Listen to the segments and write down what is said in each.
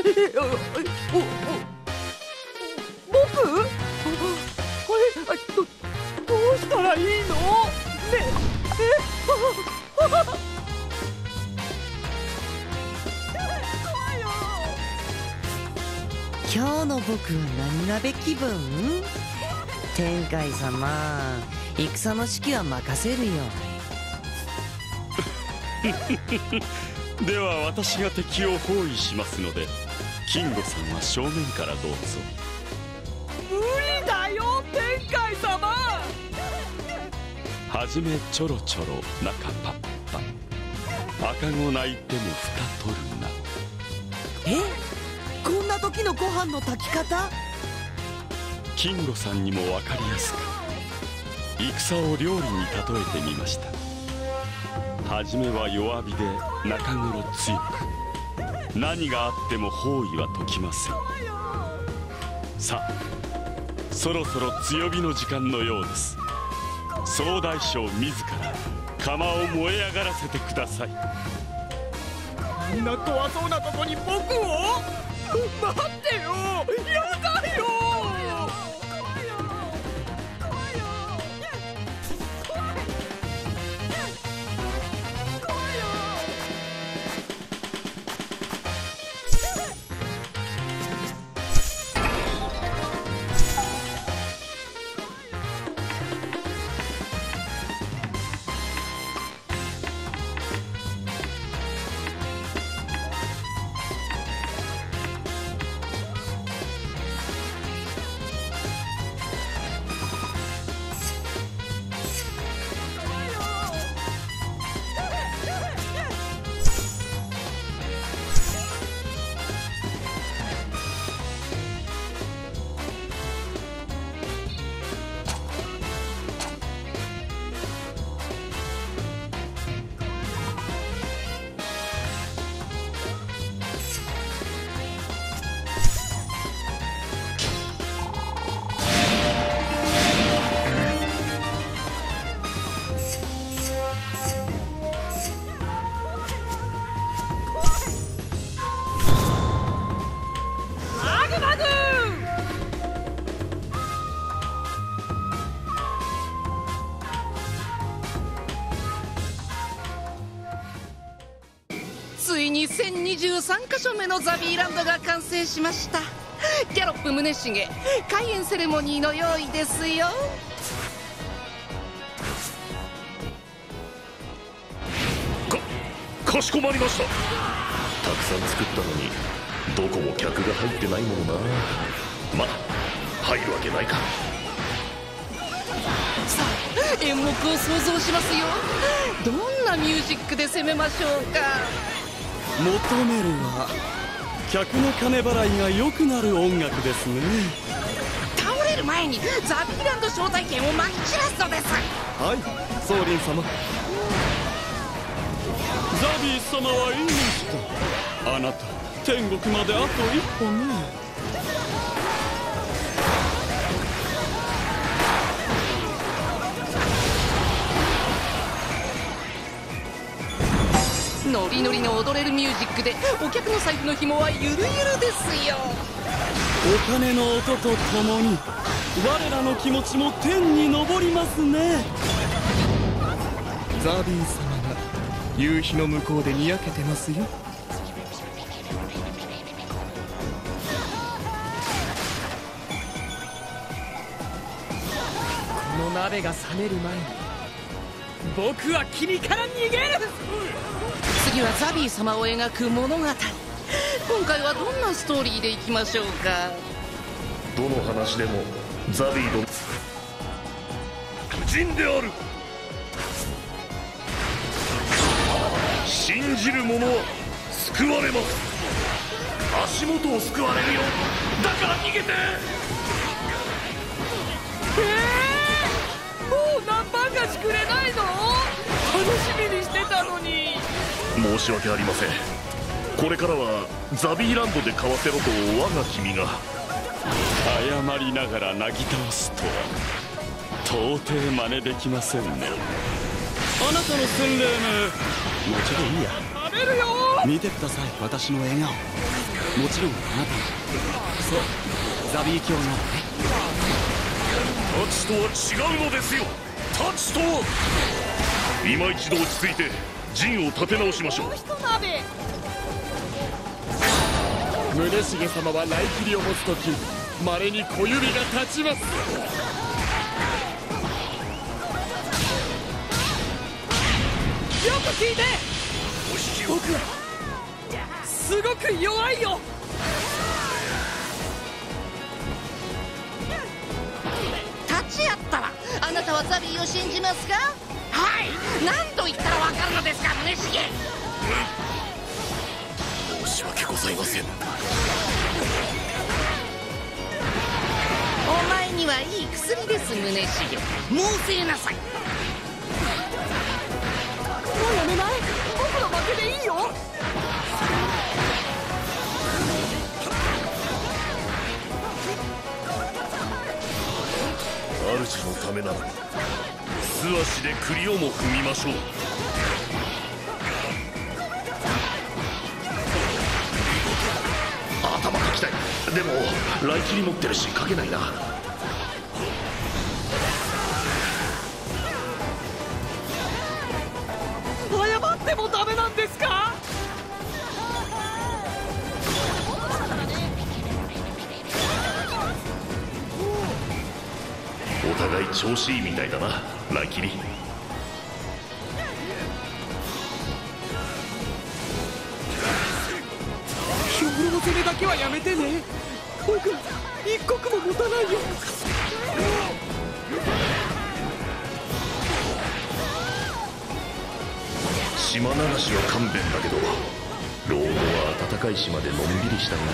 どうしたらいいの？ねえ、怖いよ。今日の僕は何鍋気分？天海様、戦の指揮は任せるよ。では私が敵を包囲しますので、金吾さんは正面からどうぞ。無理だよ天海様。はじめちょろちょろ中パッパ、赤子泣いてもふか取るな。え、こんな時のご飯の炊き方？金吾さんにも分かりやすく戦を料理に例えてみました。初めは弱火で中頃強く、何があっても包囲は解きません。さあそろそろ強火の時間のようです。総大将自ら釜を燃え上がらせてください。こんな怖そうなとこに僕を？待ってよ、やだよ。23カ所目のザビーランドが完成しました。ギャロップ宗茂、開園セレモニーの用意ですよ。かしこまりました。たくさん作ったのにどこも客が入ってないもんな。まだ入るわけないか。さあ演目を想像しますよ。どんなミュージックで攻めましょうか。求めるは客の金払いが良くなる音楽ですね。倒れる前にザビーランド招待券をまき散らすのです。はい、宗麟様。ザビー様は言いました。あなた、天国まであと一歩ね。ノリノリの踊れるミュージックでお客の財布の紐はゆるゆるですよ。お金の音とともに我らの気持ちも天に昇りますね。ザビー様が夕日の向こうでにやけてますよ。この鍋が冷める前に僕は君から逃げる。次はザビー様を描く物語。今回はどんなストーリーでいきましょうか。どの話でもザビー殿無人である。信じる者は救われます。足元を救われるよ。だから逃げて。もうナンバー貸しくれないの？楽しみにしてたのに。申し訳ありません。これからはザビーランドで買わせろと我が君が謝りながらなぎ倒すとは到底真似できませんね。あなたの洗礼ね。もうちょっといいや。見てください、私の笑顔。もちろんあなたもそうザビー卿ならね。タチとは違うのですよ。タチとは今一度落ち着いて陣を立て直しましょう。宗茂様は雷切りを持つときまれに小指が立ちます。よく聞いて。僕はすごく弱いよ。立ち会ったらあなたはザビーを信じますか？はい。何度言ったらわかるのですか、宗茂。申し訳ございません。お前にはいい薬です、宗茂。猛省なさい。もうやめない。僕の負けでいいよ。主のためなら素足で栗をも踏みましょう。頭かきたい。でも雷切り持ってるしかけないな。でもダメなんですか？お互い調子いいみたいだな、ライキリ。兵糧攻めだけはやめてね。僕一刻も持たないよ。島流しは勘弁だけど老後は暖かい島でのんびりしたいな。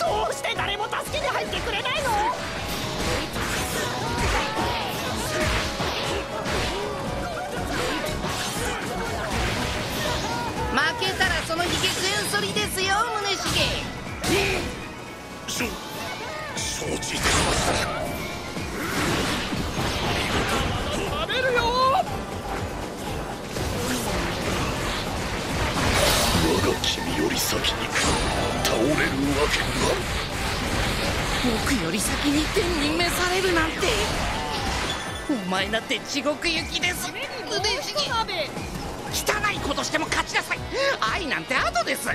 どうして誰も助けに入ってくれないの？負けたらそのひげ全剃りですよ、宗茂。承知いたしました。食べるよ。我が君より先に倒れるわけが。僕より先に天に召されるなんて。お前だって地獄行きです、宗茂。汚いことしても勝ちなさい。愛なんて後です。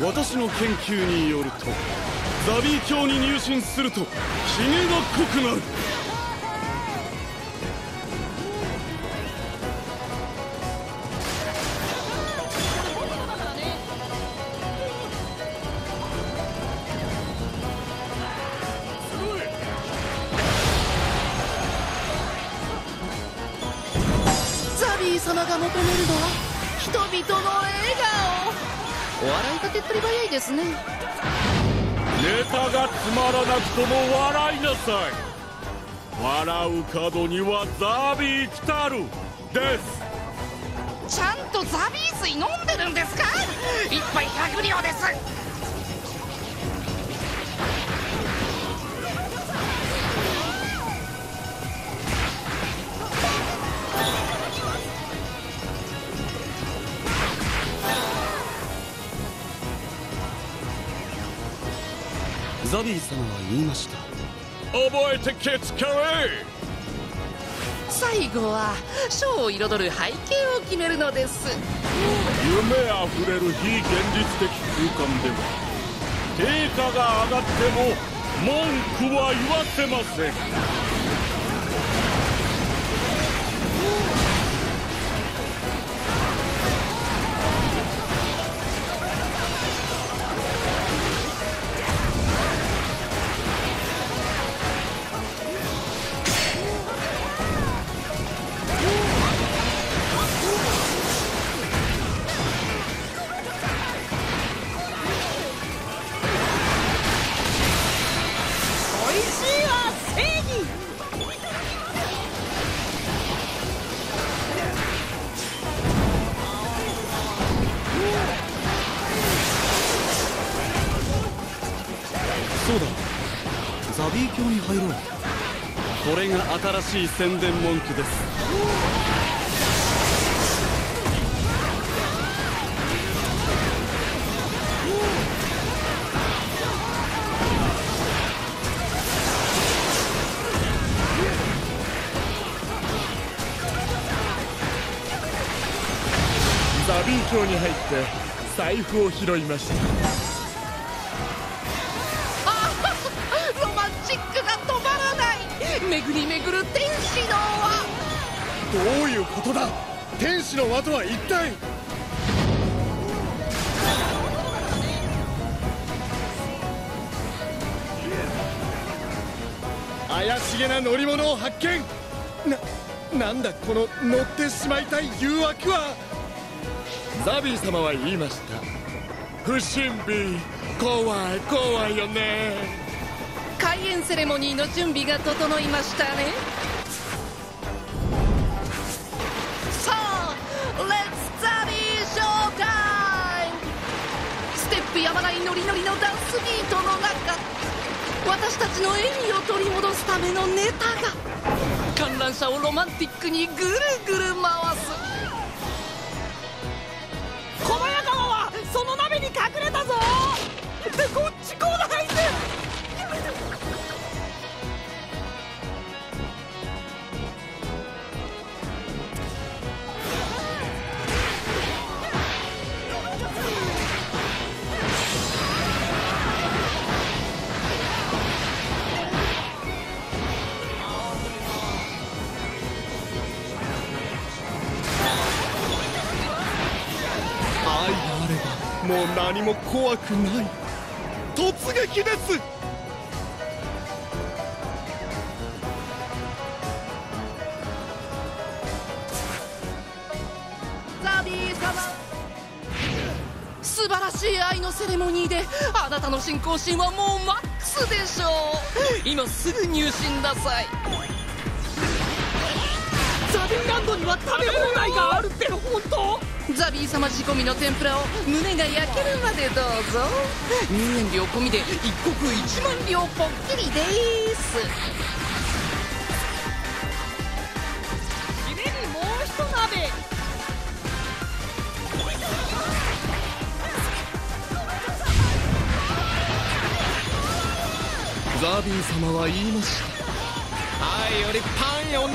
私の研究によるとザビー卿に入信するとひげが濃くなる。ネタがつまらなくとも笑いなさい。笑う角にはザビー来たるです。ちゃんとザビー水飲んでるんですか？一杯100両です。ザビー様は言いました。覚えてけつかれ。最後はショーを彩る背景を決めるのです。夢あふれる非現実的空間では定価が上がっても文句は言わせません。入ろう。これが新しい宣伝文句です。ビー町に入って財布を拾いました。ロマンチックが止まらない。巡り巡る天使の輪。どういうことだ。天使の輪とは一体。怪しげな乗り物を発見。なんだこの乗ってしまいたい誘惑は。ザビー様は言いました。不審火、怖い怖いよね。開演セレモニーの準備が整いましたね。さあレッツザビーショータイム。ステップやまないノリノリのダンスビートの中、私たちの演技を取り戻すためのネタが観覧車をロマンティックにぐるぐる回す。その鍋に隠れたぞ。でこっち来ないで。愛があればもう何も怖くない。突撃です。ザビー様、素晴らしい愛のセレモニーであなたの信仰心はもうマックスでしょう。今すぐ入信なさい。ザビーランドには食べ放題があるって本当？ザビー様仕込みの天ぷらを胸が焼けるまでどうぞ。入園料込みで一国1万両ぽっきりでーす。締めにもう一鍋。ザビー様は言いました。愛よりパンよね。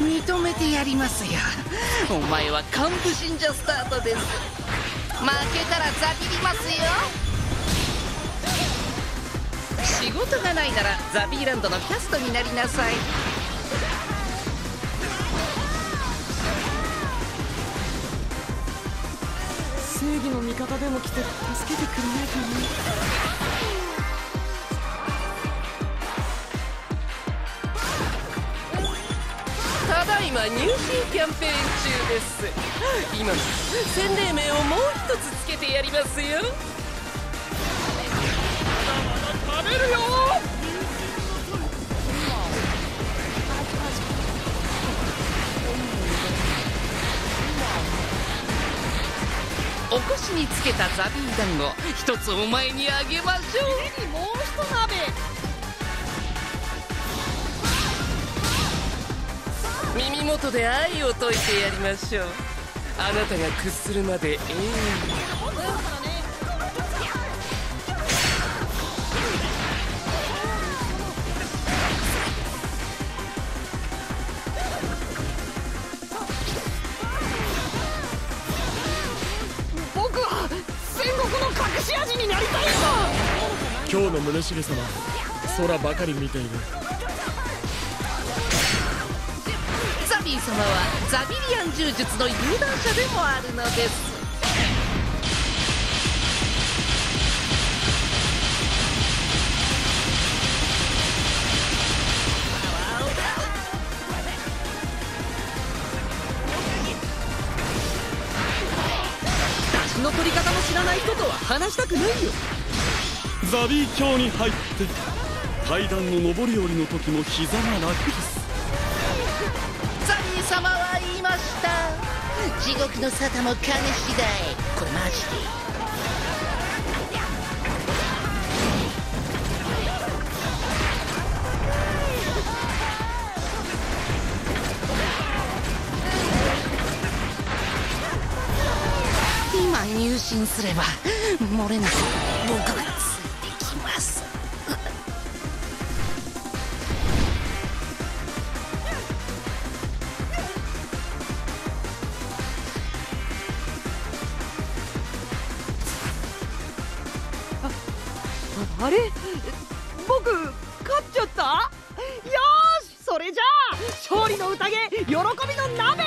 認めてやりますよ。お前は幹部信者スタートです。負けたらザビりますよ。仕事がないならザビーランドのキャストになりなさい。正義の味方でも来て助けてくれないかな。ただいま入信キャンペーン中です。今洗礼名をもう一つつけてやりますよ。まだまだ食べるよ。おこしにつけたザビー団子一つお前にあげましょう。にもう一鍋。耳元で愛を解いてやりましょう。あなたが屈するまで永遠に。僕は戦国の隠し味になりたいんだ。今日の宗茂様、空ばかり見ている。ザビー様はザビリアン柔術の有段者でもあるのです。出汁の取り方も知らない人とは話したくないよ。ザビー町に入って階段の上り下りの時も膝が楽です。ザビー様は言いました。地獄の沙汰も金次第。これマジで入信すれば漏れなく僕がついてきます。あれ僕勝っちゃった。よーし、それじゃあ勝利の宴、喜びの鍋。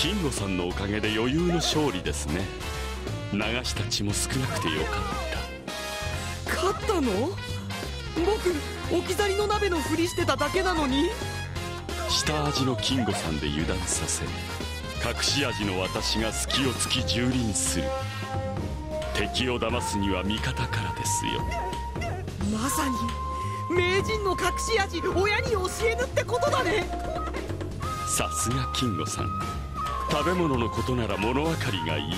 金吾さんのおかげで余裕の勝利ですね。流した血も少なくてよかった。勝ったの？僕置き去りの鍋のふりしてただけなのに。下味の金吾さんで油断させ、隠し味の私が隙を突き蹂躙する。敵を騙すには味方からですよ。まさに名人の隠し味、親に教えぬってことだね。さすが金吾さん。食べ物のことなら物分かりがいい。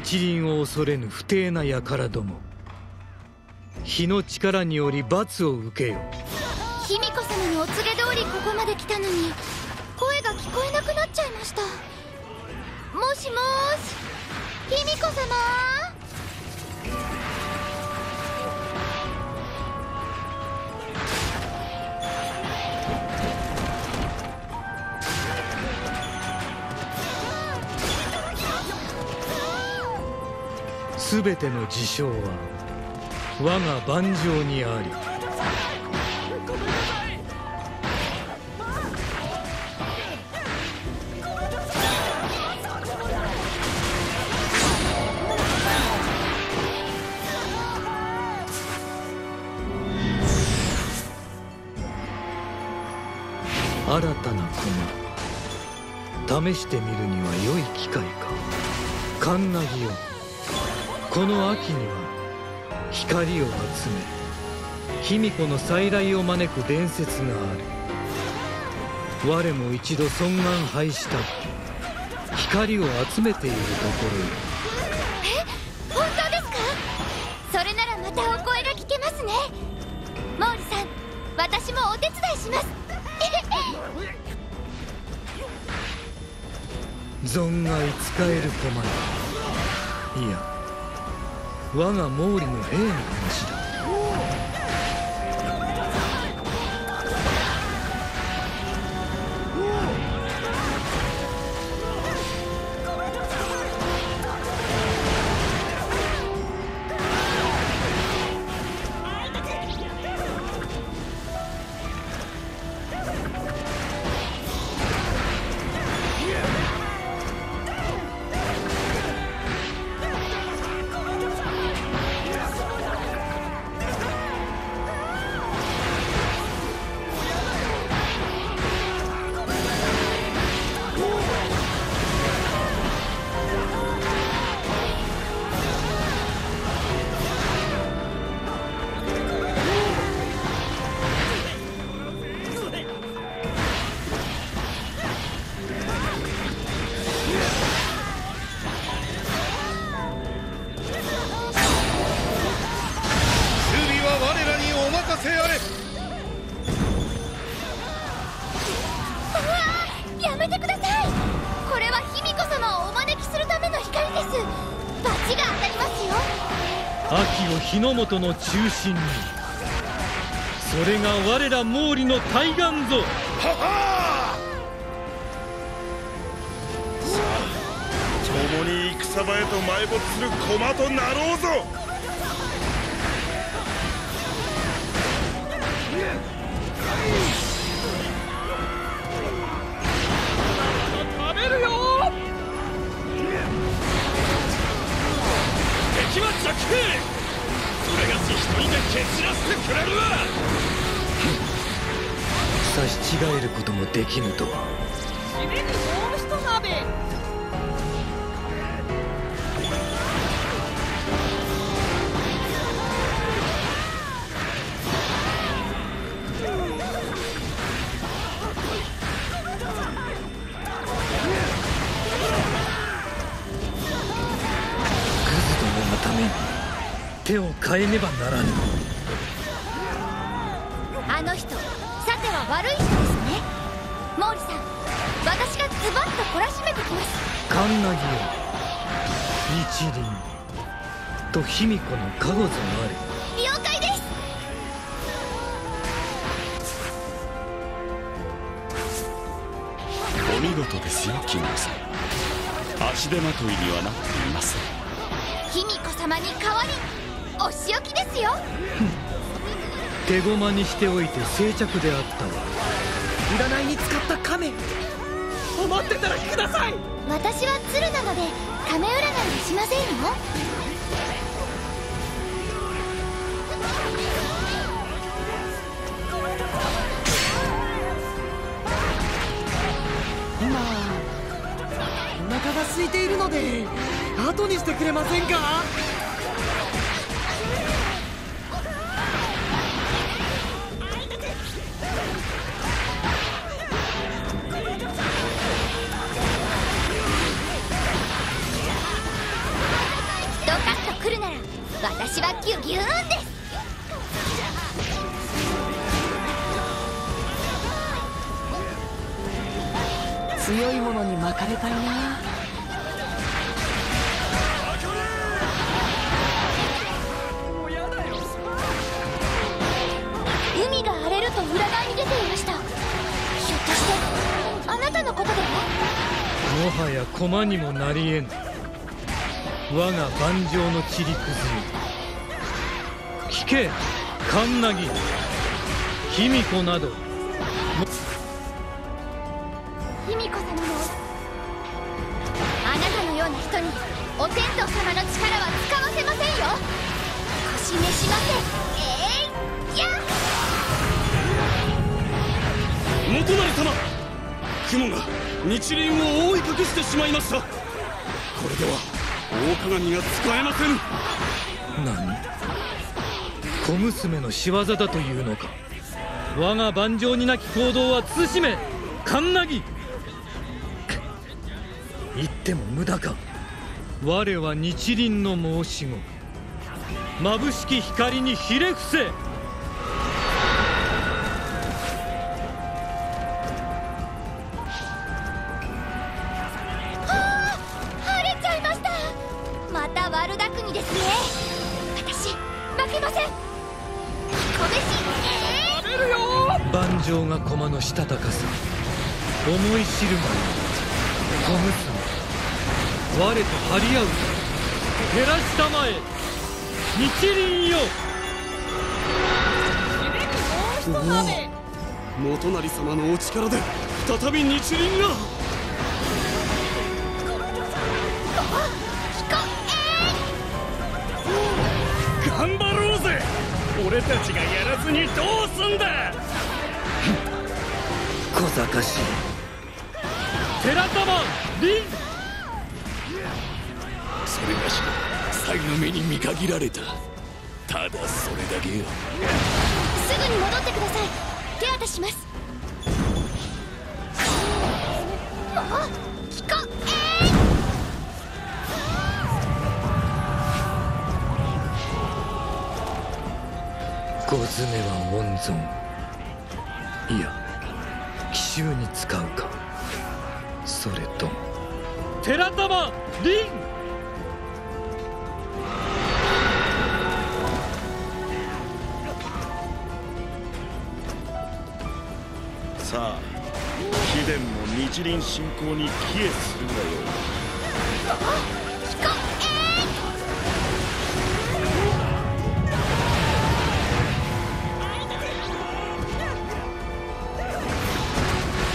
日輪を恐れぬ不逞な輩ども、火の力により罰を受けよ。卑弥呼様のお告げ通りここまで来たのに声が聞こえなくなっちゃいました。もしもーし、卑弥呼様。すべての事象は我が盤上にあり、新たな駒、試してみるには良い機会か。カンナギをこの秋には光を集め、卑弥呼の再来を招く伝説がある。我も一度尊願拝したく、光を集めているところ。え、本当ですか？それならまたお声が聞けますね。毛利さん、私もお手伝いします。存外使える駒だ。いや、我が毛利の兵の話だ。たせいあれ。うわ、やめてください。これは卑弥呼様をお招きするための光です。バチが当たりますよ。秋を日の本の中心に、それが我ら毛利の対岸ぞ。ははー。共に戦場へと埋没する駒となろうぞ。俺が一人で蹴散らしてくれるわ。差し違えることもできぬとは。しびるもうひと鍋。手を変えねばならぬ。あの人、さては悪い人ですね。毛利さん、私がズバッと懲らしめてきます。カンナギよ、一輪と卑弥呼の加護ぞなり。了解です。お見事ですよ金吾さん。足手まといにはなっています。卑弥呼様に代わりお仕置きですよ。手駒にしておいて静着であったわ。占いに使った亀、思ってたらください。私は鶴なので亀占いはしませんよ。今お腹が空いているので後にしてくれませんか。私はギュギューンです。強いものに巻かれたよな。海が荒れると占いに出ていました。ひょっとしてあなたのことでは。もはや駒にもなりえぬ。我が盤上の塵崩れ、聞けカンナギ、卑弥呼など。卑弥呼様もあなたのような人にお天道様の力は使わせませんよ。腰召しません。やっ元成様、雲が日輪を覆い隠してしまいました。これでは大鏡が使えません。何、小娘の仕業だというのか。我が盤上になき行動は慎めカンナギ。言っても無駄か。我は日輪の申し子、眩しき光にひれ伏せ。駒のしたたかさ思い知るがよ、小娘我と張り合う。照らしたまえ日輪よ。おお、元成様のお力で再び日輪が。頑張ろうぜ。俺たちがやらずにどうすんだ。小賢しい。寺様凛、それがしか才の目に見限られた。ただそれだけよ。すぐに戻ってください。手当てします。もう聞こえー。5詰めは温存、いや奇襲に使うか、それとも寺玉凛、さあ貴殿も日輪信仰に帰依するがよ。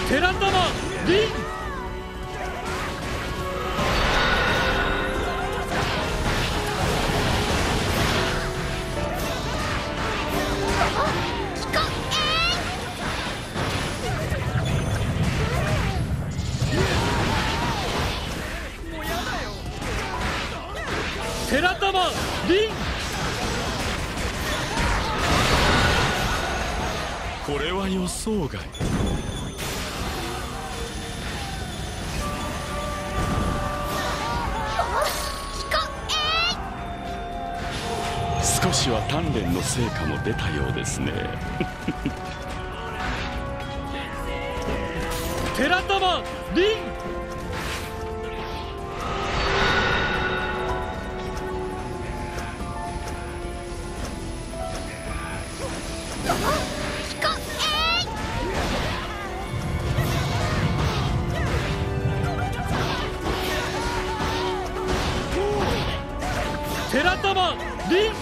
寺玉凛、寺玉凛、これは予想外。少しは鍛錬の成果も出たようですね。寺玉凛、寺玉凛、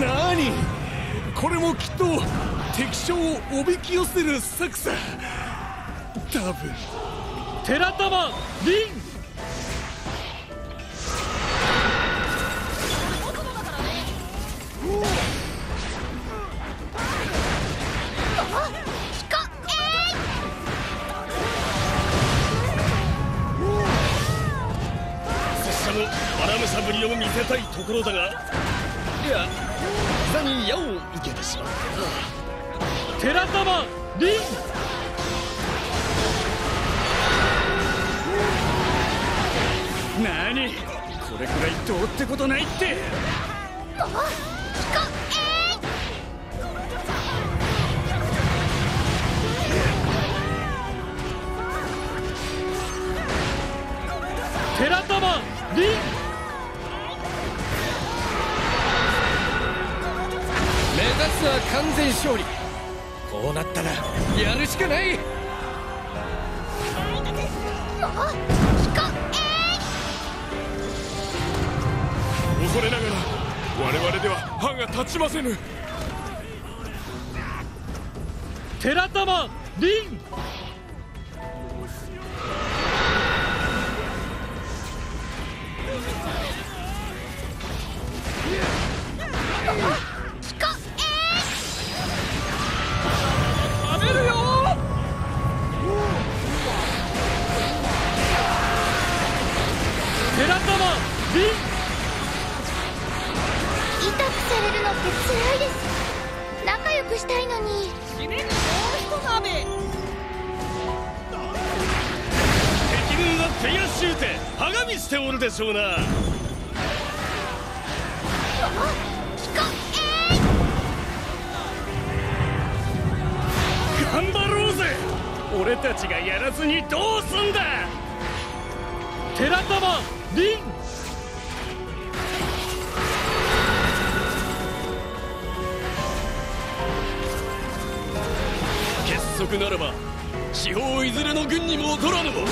なにこれもきっと敵将をおびき寄せる作戦、多分寺玉凛、ぶりを見せたいところだが、いや膝に矢を受けてしまった。寺玉凛、なにこれくらいどうってことないって。あ寺玉凛、完全勝利、こうなったらやるしかない。恐れながら我々では歯が立ちませぬ。寺玉凛、イタくされるのって辛いです。仲良くしたいのに。締めにもう一鍋、敵軍は手やしゅうてはがみしておるでしょうな。頑張ろうぜ、俺たちがやらずにどうすんだ。寺玉凛、結束ならば四方いずれの軍にも劣らぬわ。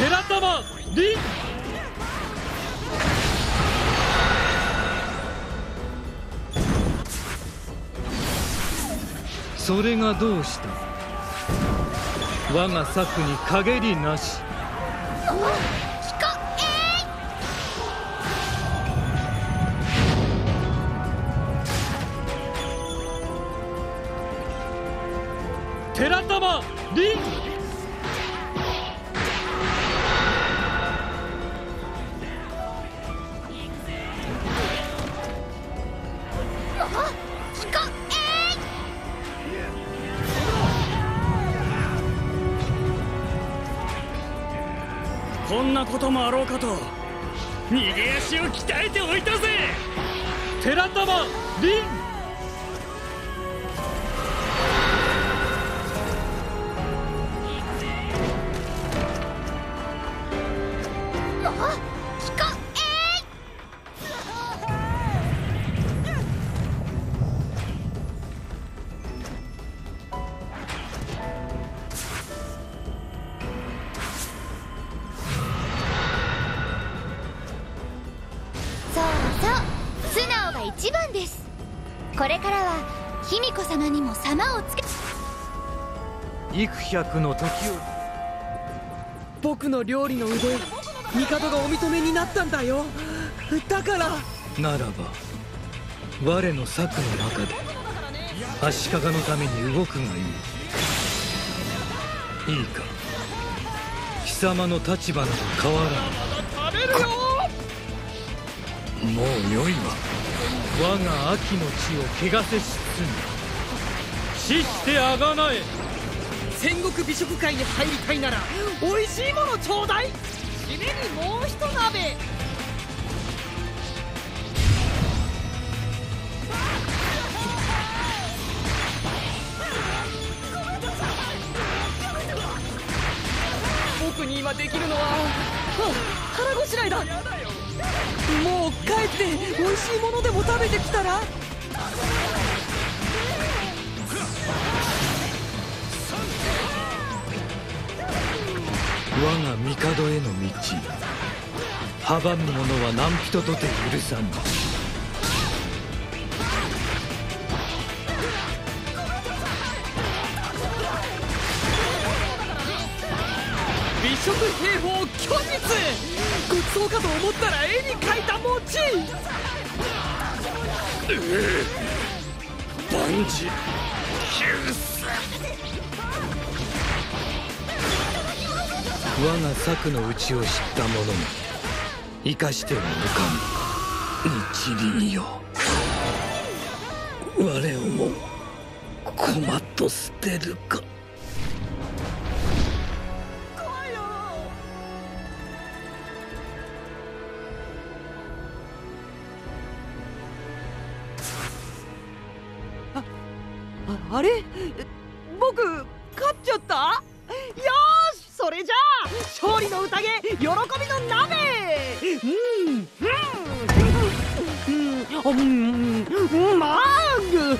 寺玉凛、それがどうした。我が策に陰りなし。寺玉凛、こんなこともあろうかと逃げ足を鍛えておいたぜ。寺玉凛、これからは卑弥呼様にも様をつけ幾百の時を。僕の料理の腕、帝がお認めになったんだよ。だからならば我の策の中で足利のために動くがいい。いいか、貴様の立場など変わらん。食べるよ。もうよいわ。我が秋の地を汚せし罪、死してあがなえ。戦国美食会に入りたいなら美味しいものちょうだい。締めにもう一鍋。僕に今できるのは腹ごしらえだ。もう帰って美味しいものでも食べてきたら。我が帝への道、阻む者は何人とて許さぬ。美食兵法拒絶。ごちそうかと思ったら絵に描いた餅。万事休す。我が策の内を知った者も生かしては向かぬ。一輪よ、我をも駒と捨てるか。あれ、僕勝っちゃった。よーし、それじゃあ勝利の宴、喜びの鍋。マーグ。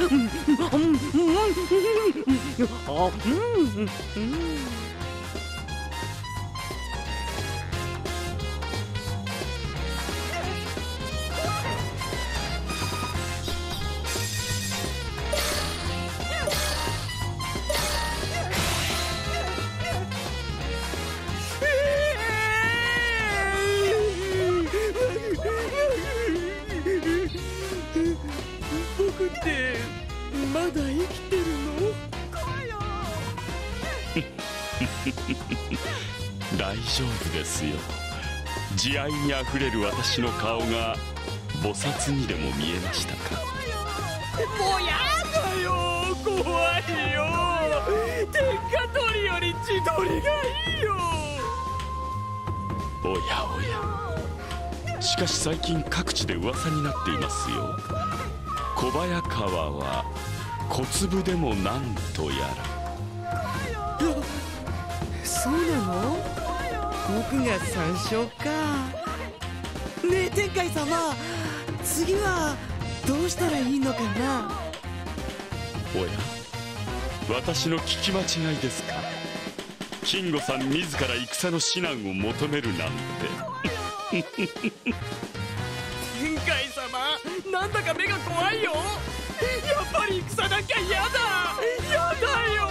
まだ生きてるのかよ。大丈夫ですよ。慈愛にあふれる私の顔が菩薩にでも見えましたか。もうやだよ、怖いよ。天下取りより地取りがいいよ。おやおや、しかし最近各地で噂になっていますよ。小早川は小粒でもなんとやら。そうなの？僕が参照か。ねえ天海様、次はどうしたらいいのかな。おや、私の聞き間違いですか。金吾さん自ら戦の指南を求めるなんて。天海様、なんだか目が怖いよ。やっぱり戦なんか嫌だ。やだよ。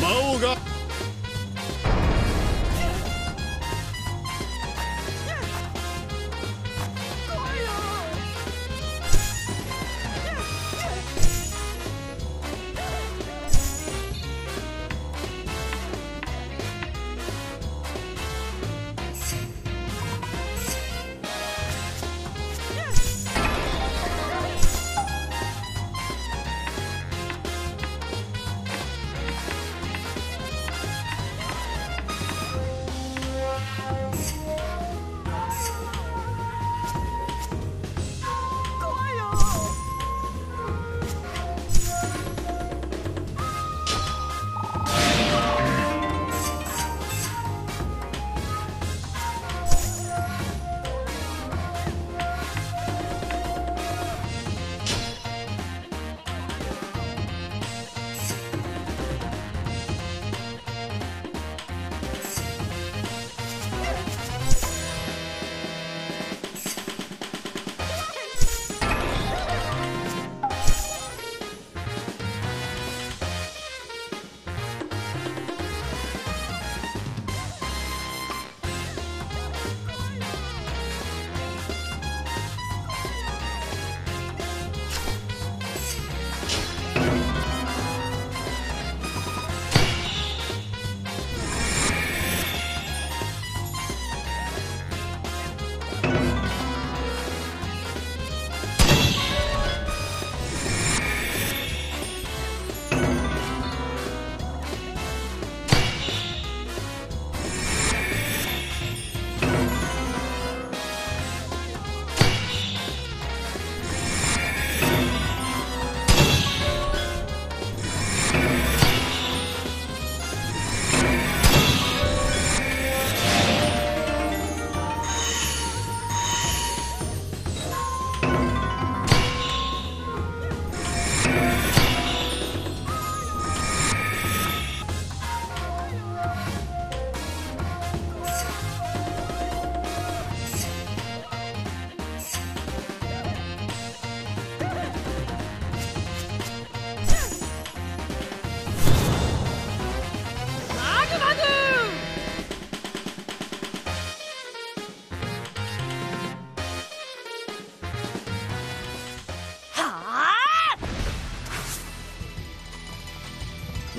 魔王が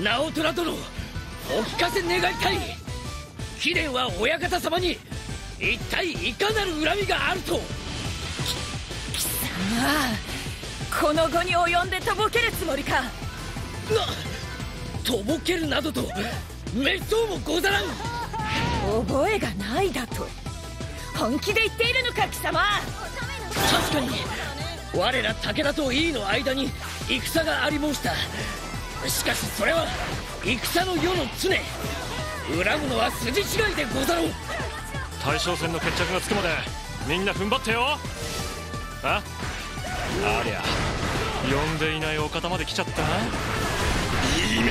直虎殿、お聞かせ願いたい。貴殿は親方様に一体いかなる恨みがあると。貴様、この後に及んでとぼけるつもりか。とぼけるなどと滅相もござらん。覚えがないだと本気で言っているのか貴様。確かに我ら武田と井伊の間に戦があり申した。しかしそれは戦の世の常、恨むのは筋違いでござろう。大将戦の決着がつくまでみんな踏ん張ってよ。ありゃ呼んでいないお方まで来ちゃった。いいね、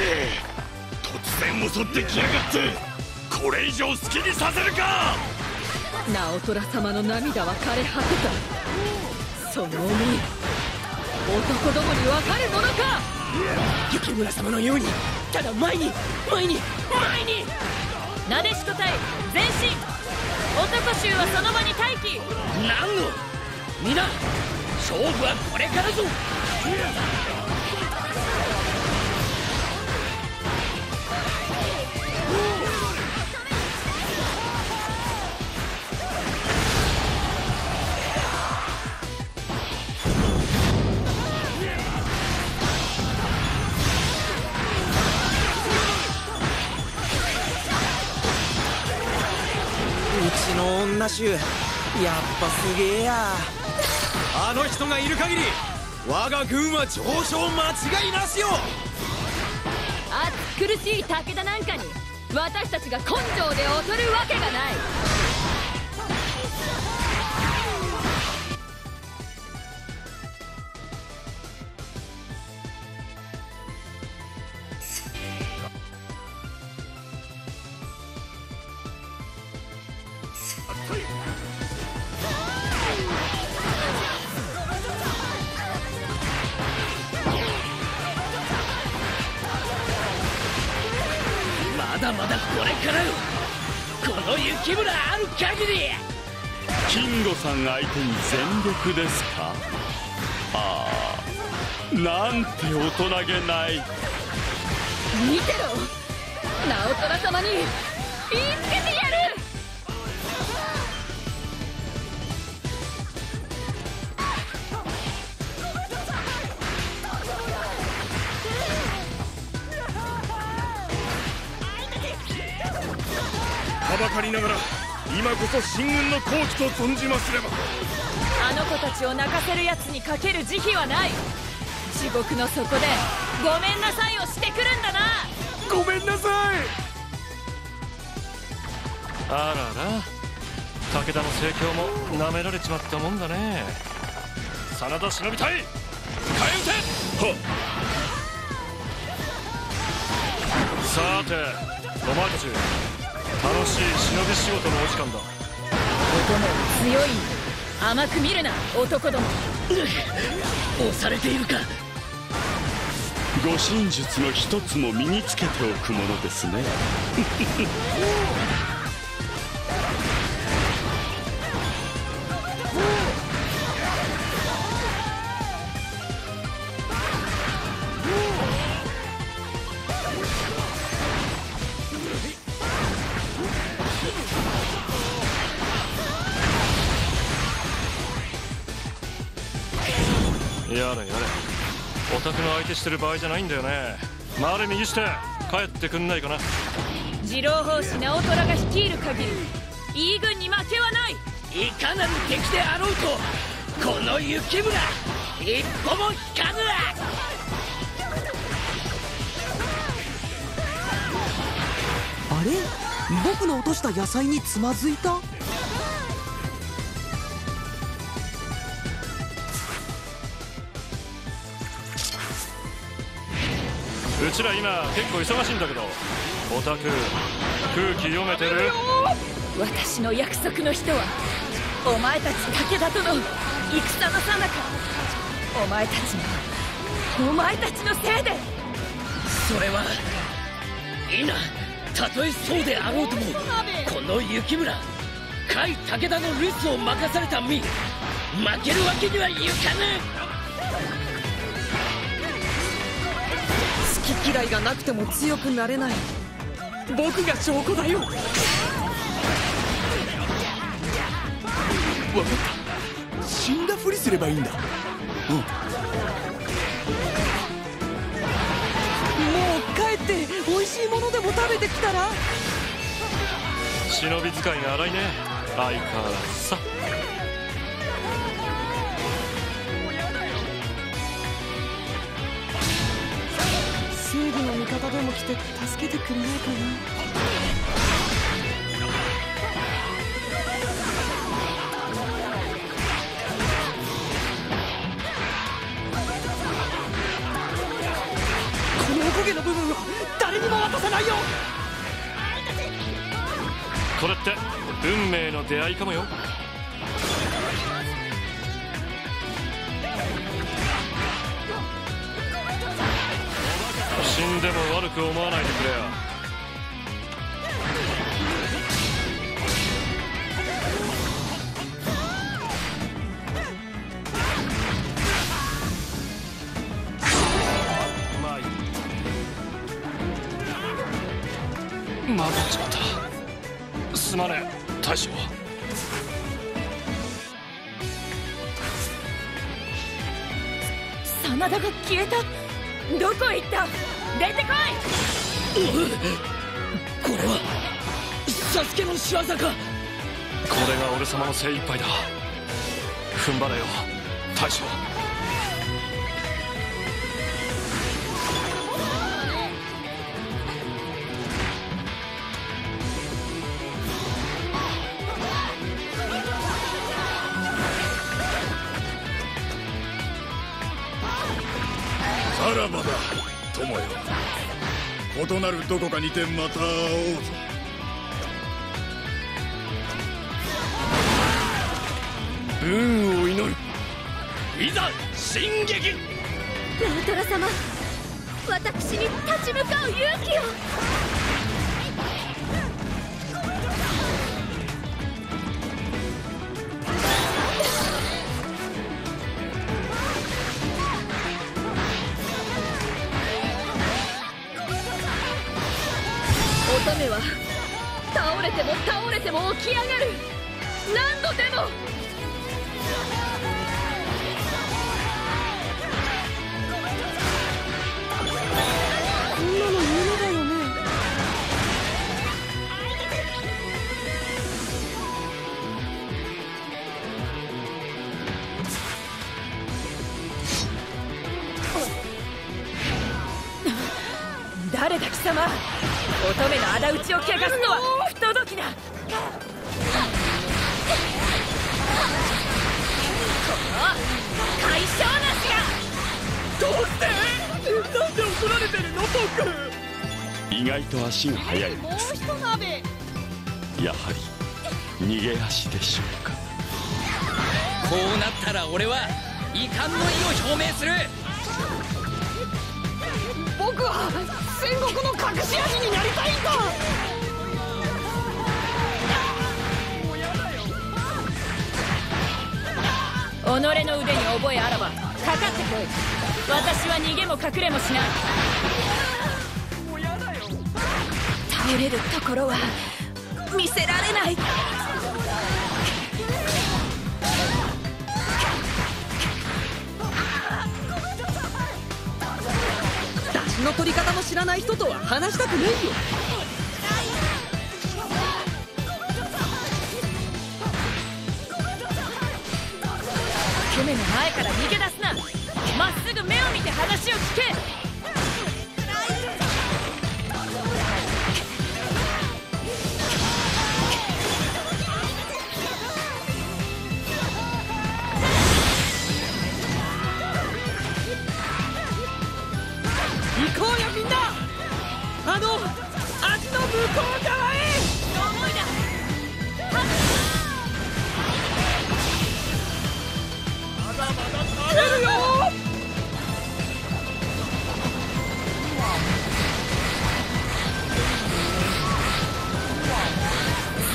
突然襲ってきやがって、これ以上好きにさせるか。直虎様の涙は枯れ果てた。その思い、男どもに分かるものか。雪村様のようにただ前に前に前に。なでしこ対前進、男衆はその場に待機。何の皆、勝負はこれからぞ。うちの女衆、やっぱすげえや。あの人がいる限り我が軍は上昇間違いなしよ。暑苦しい武田なんかに私たちが根性で劣るわけがない。まだまだこれからよ、この雪村ある限り。金吾さん相手に全力ですか。ああ、なんて大人げない。見てろ、直虎様に言いつけてやる。ばかりながら今こそ進軍の好機と存じますれば。あの子たちを泣かせるやつにかける慈悲はない。地獄の底でごめんなさいをしてくるんだな。ごめんなさい。あらら、武田の盛況もなめられちまったもんだね。真田忍び隊、替え撃て。はっ、さてお前たち、楽しい忍び仕事のお時間だ。乙女は強い、甘く見るな男ども。押されているか。護身術の一つも身につけておくものですね。やれやれ、オタクの相手してる場合じゃないんだよね。回れ右して帰ってくんないかな。次郎法師直虎が率いる限り、伊軍に負けはない。いかなる敵であろうと、この雪村一歩も引かぬ。あれ、僕の落とした野菜につまずいた。うちら今結構忙しいんだけど、オタク空気読めてる？私の約束の人はお前たち武田との戦のさなか、お前たちのせいで。それは否、たとえそうであろうとも、この雪村甲斐武田の留守を任された身、負けるわけにはいかぬ。き嫌いがなくても強くなれない僕が証拠だよ。分かった、死んだふりすればいいんだ。うん、もう帰って美味しいものでも食べてきたら。忍び使いが荒いね、相変わらずさ。正義の味方でも来て助けてくれないかな。このおこげの部分は誰にも渡さないよ。これって運命の出会いかもよ。死んでも悪く思わないでくれよ。まあいい。まぶっちまった。すまねえ大将。真田が消えた。どこ行った？出てこい！これはサスケの仕業か。これが俺様の精一杯だ。踏ん張れよ大将。さらばだ友よ、異なるどこかにてまた会おうぞ。運を祈る。いざ進撃。ナウトラ様、私に立ち向かう勇気を。乙女は倒れても倒れても起き上がる。何度でも。こんなの夢だよね。誰だ貴様。乙女の仇討ちを汚すのは不届きだ。この解消なしが。どうしてなんで怒られてるの僕。意外と足が速いのです。もう一鍋。やはり逃げ足でしょうか。こうなったら俺は遺憾の意を表明する。僕は戦国の隠し味になりたいんだ。己の腕に覚えあらば、かかってこい。私は逃げも隠れもしない。倒れるところは見せられない。の取り方も知らない人とは話したくないよ。姫の前から逃げ出すな。まっすぐ目を見て話を聞け。行こうよみんな。あの味の向こう側へ。思いだ。まだまだ食べるよ。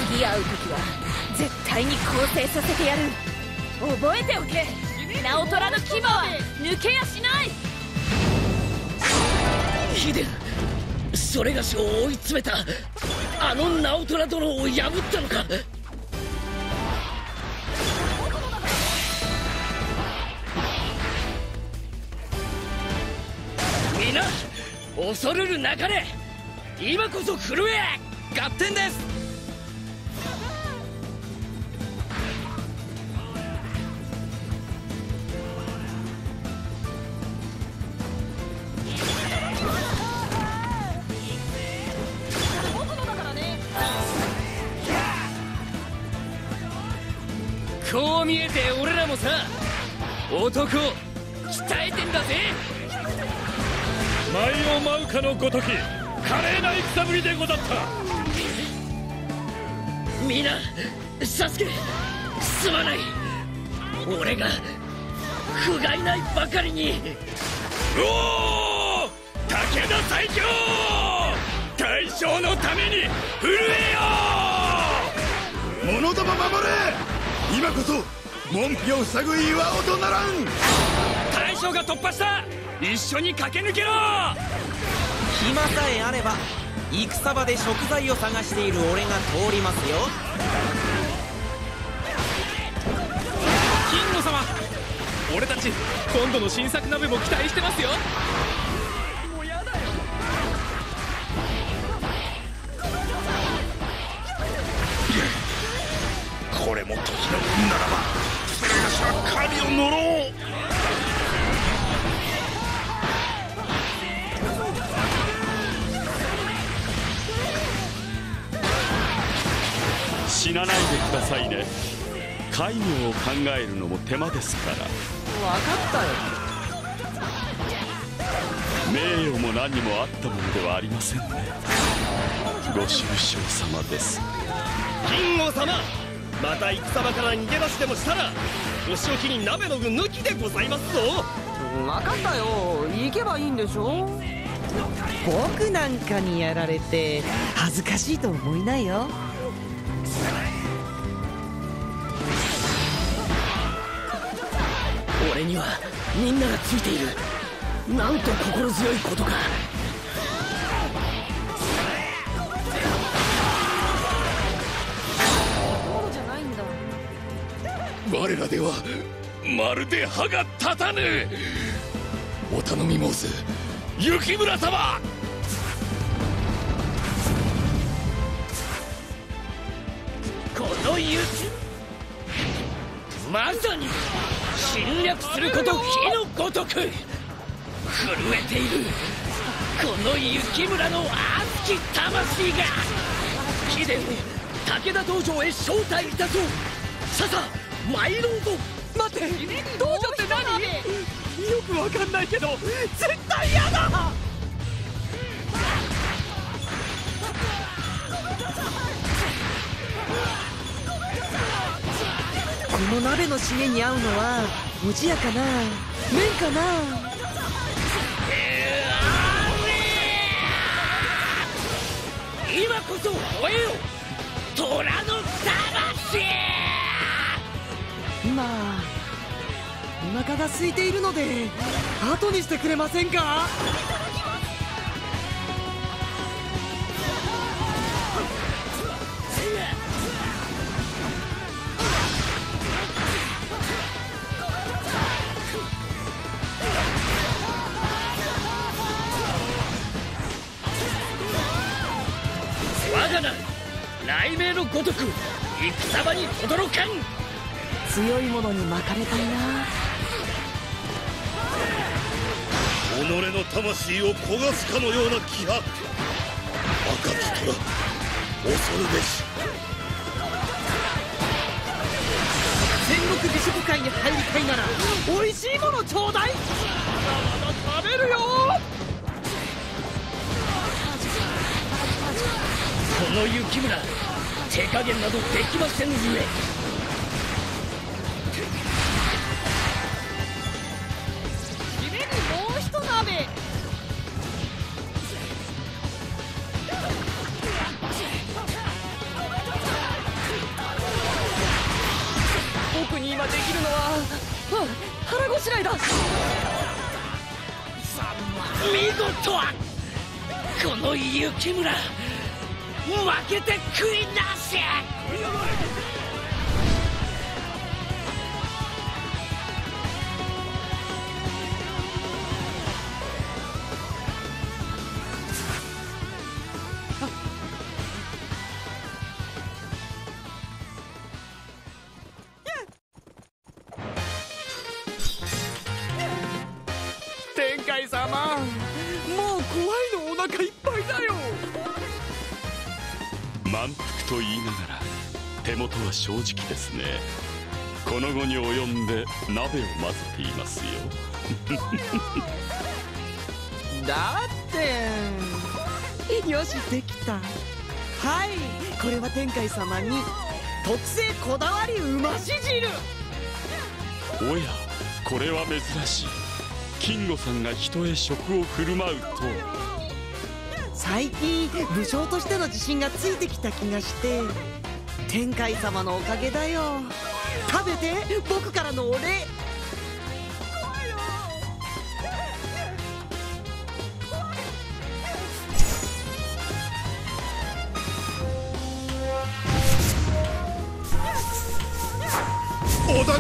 次会う時は絶対に更生させてやる。覚えておけ。直虎の牙は抜けやしない。貴殿、それがしを追い詰めたあのナオトラ殿を破ったのか。皆恐るるなかれ、今こそ震え合点です。こう見えて俺らもさ、男を鍛えてんだぜ。舞を舞うかのごとき、華麗な戦ぶりでござった。みんな、サスケ、すまない。俺が不甲斐ないばかりに。おお、武田最強、大将のために震えよ。者ども守れ、今こそ門扉を塞ぐ岩音ならん。大将が突破した、一緒に駆け抜けろ。暇さえあれば戦場で食材を探している俺が通りますよ。金吾様、俺たち今度の新作鍋も期待してますよ。もうやだよ。これも時の運ならば、それがしは神を呪おう。死なないでくださいね。戒名を考えるのも手間ですから。分かったよ。名誉も何もあったものではありませんね。ご愁傷様です。金吾様、また戦場から逃げ出しでもしたら、お仕置きに鍋の具抜きでございますぞ。分かったよ。行けばいいんでしょ。僕なんかにやられて恥ずかしいと思いないよ。俺にはみんながついている。なんと心強いことか。我らではまるで歯が立たぬ。お頼み申す、幸村様。この雪、まさに侵略すること火のごとく。震えているこの雪村の熱き魂が、貴殿武田道場へ招待いたそう。ささ参ろうぞ。待って、道場って何？よくわかんないけど絶対嫌だ。この鍋の締めに合うのはおじやかな、麺かな。今こそ吠えよ、虎の魂。まあお腹が空いているので後にしてくれませんか。雷鳴のごとく戦場に轟かん。強い者に巻かれたいな。己の魂を焦がすかのような気迫。赤き虎、恐るべし。戦国美食会に入りたいなら美味しいものちょうだい。まだまだ食べるよ。この雪村、手加減などできませんゆえ。締めにもうひと鍋。僕に今できるのは、腹ごしらえだ。見事この雪村負けて悔いなし。と言いながら手元は正直ですね。この後に及んで鍋を混ぜていますよ。だってよしできた。はい、これは天海様に特製こだわりうまし汁。おや、これは珍しい。金吾さんが人へ食を振る舞うと、最近武将としての自信がついてきた気がして。天海様のおかげだよ。食べて、僕からのお礼。おだ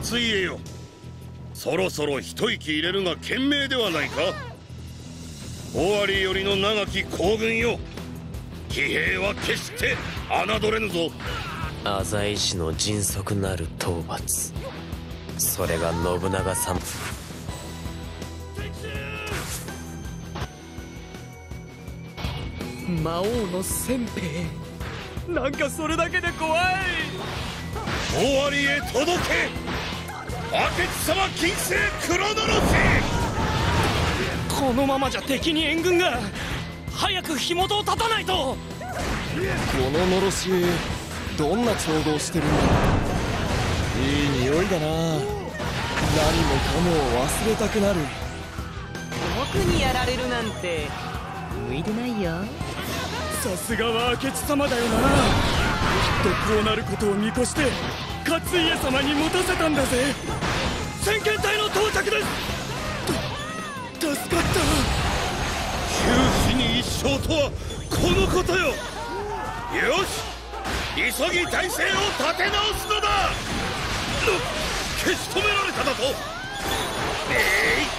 ついえよ、そろそろ一息入れるが賢明ではないか。尾張よりの長き行軍よ、騎兵は決して侮れぬぞ。浅井氏の迅速なる討伐、それが信長さん。魔王の千兵、なんかそれだけで怖い。尾張へ届け、明智様金星クロノロス。このままじゃ敵に援軍が。早く火元を立たないと。こののろし、どんな調合してるんだ。いい匂いだな。何もかも忘れたくなる。僕にやられるなんて向いてないよ。さすがは明智様だよな。きっとこうなることを見越して勝家様に持たせたんだぜ。先遣隊の到着です。助かった。九死に一生とはこのことよ。よし、急ぎ体勢を立て直すのだ。消し止められただと。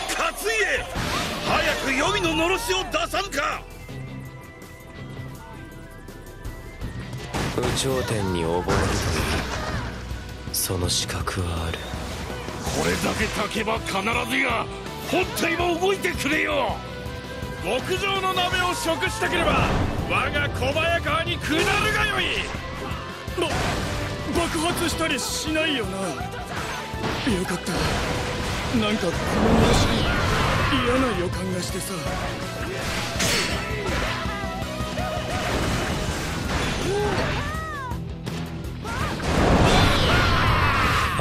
勝家、早く予備ののろしを出さんか。頂点に溺れる、その資格はある。これだけ炊けば必ずや本体も動いてくれよ。極上の鍋を食したければ我が小早川に下るがよい。爆発したりしないよな。よかった。なんかこの話嫌な予感がしてさ。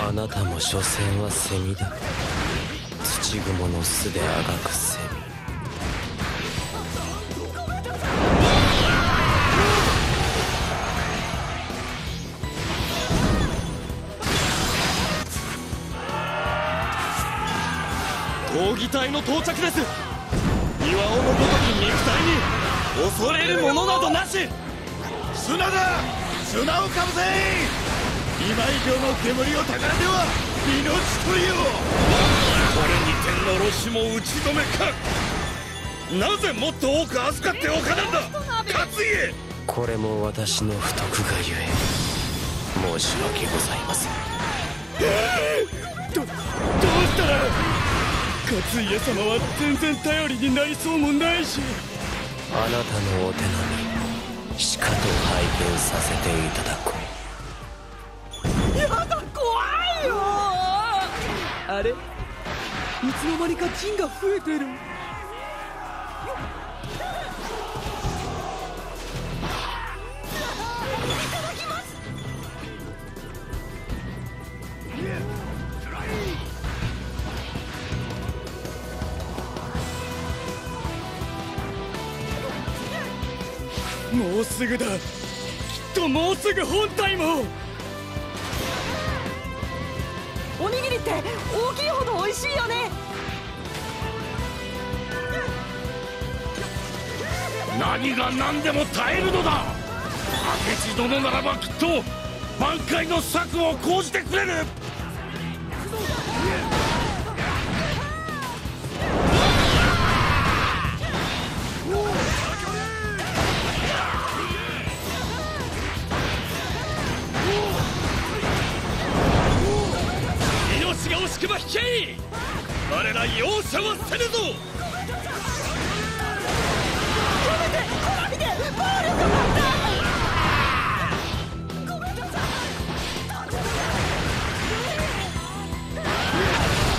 あなたも所詮はセミだ。土蜘の巣であがくセミ。奥義隊の到着です。岩尾のごとき肉体に恐れるものなどなし。砂だ、砂をかぶせ。今以上の煙をたからでは命取りよ。これにてのろしも打ち止めか。なぜもっと多く預かっておかなんだ勝家。これも私の不徳がゆえ申し訳ございません。どうしたら勝家様は全然頼りになりそうもないし。あなたのお手並みしかと拝見させていただこう。やだ、怖いよ。あれ、いつの間にか陣が増えてる。もうすぐだ。きっともうすぐ本体も。おにぎりって大きいほど美味しいよね。何が何でも耐えるのだ。明智殿ならばきっと満開の策を講じてくれる。我ら容赦はせぬぞ。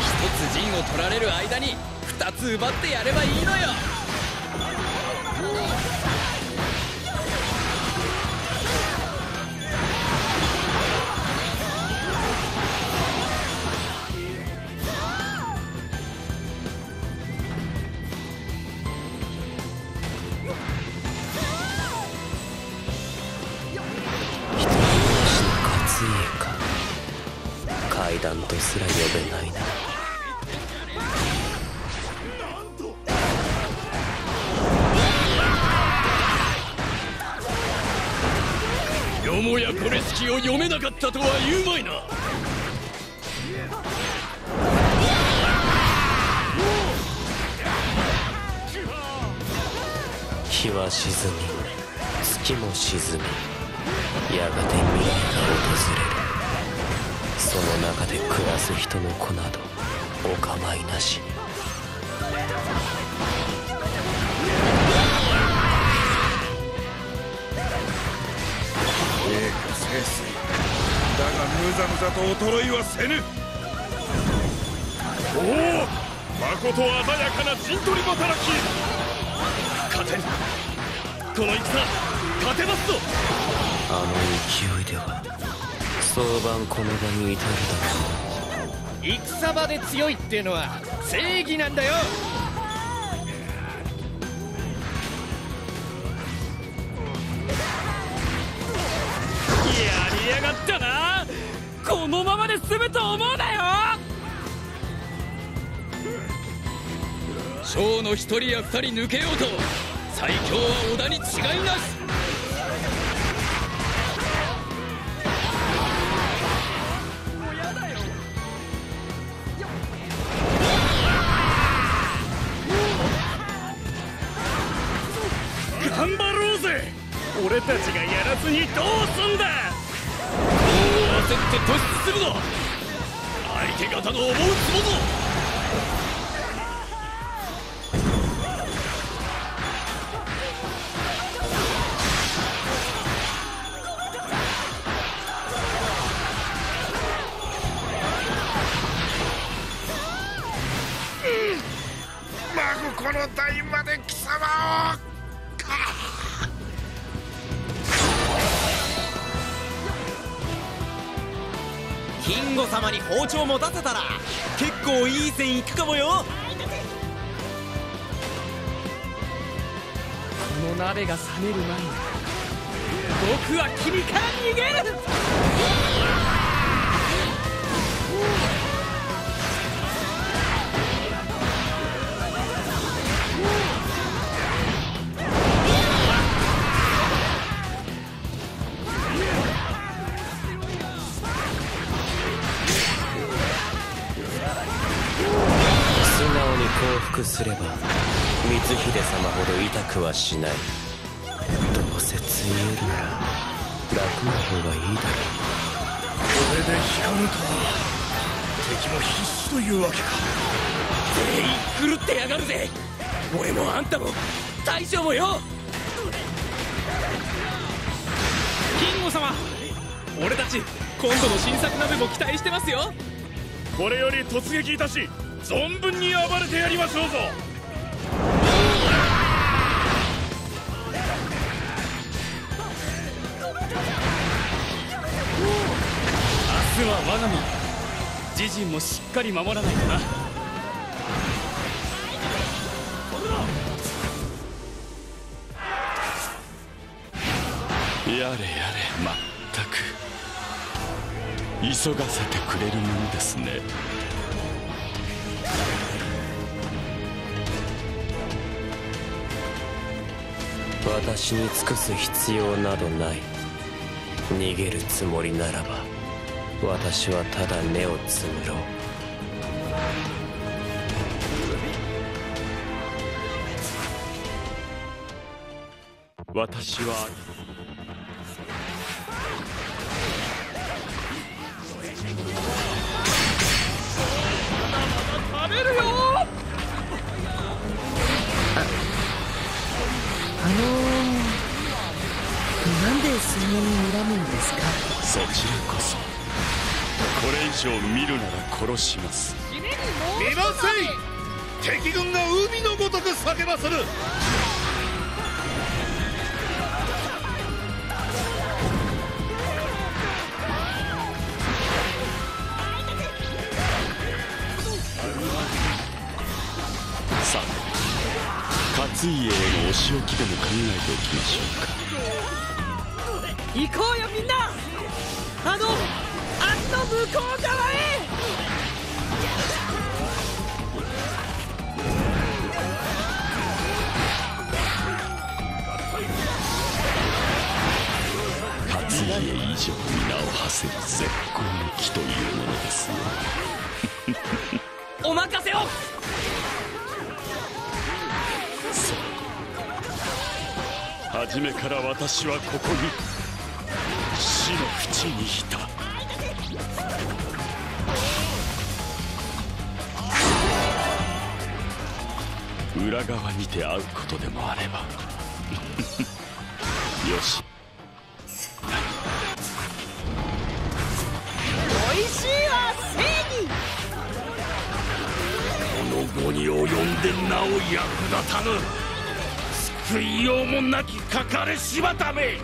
一つ陣を取られる間に二つ奪ってやればいいのよ。すら呼べないな。よもやこれしきを読めなかったとは言うまいな。日は沈み、月も沈み、やがて未来が訪れる。その中で暮らす人の子などお構いなし。栄華盛衰だがむざむざと衰えはせぬ。おお、まこと鮮やかな陣取り働き。勝てぬ、この戦勝てますぞ。あの勢いでは当番この場に至るだろう。戦場で強いっていうのは正義なんだよ。やりやがったな。このままで済むと思うなよ。将の一人や二人抜けようと最強は織田に違いなし。俺たちがやらずにどうすんだ。どう焦って突出するの、相手方の思うつぼぞ。この台まで貴様を金吾様に包丁持たせたら結構いい線いくかもよ。この鍋が冷める前に僕は君から逃げる。幸福すれば光秀様ほど痛くはしない。どうせついえるなら楽な方がいいだろう。これで光ると敵も必死というわけか。全員狂ってやがるぜ。俺もあんたも大将もよ。金吾様、俺たち今度の新作鍋も期待してますよ。これより突撃いたし存分に暴れてやりましょうぞ。明日は我が身、自陣もしっかり守らないとな。やれやれ、まったく急がせてくれるものですね。私に尽くす必要などない。逃げるつもりならば私はただ目をつむろう。私はまだまだ食べるよ。なんでそんなに睨むんですか。そちらこそ。これ以上見るなら殺します。見ません。敵軍が海のごとく叫ばせる。さあ勝家へのお仕置きでも考えておきましょうか。行こうよみんな、あの向こう側へ。勝家以上に名を馳せる絶好の機というものですよ。お任せを。初めから私はここに死の淵にいた。裏側にて会うことでもあればよし、おいしいわ正義。この後に及んでなお役立たぬ不意ようもなきかかれしはダメ。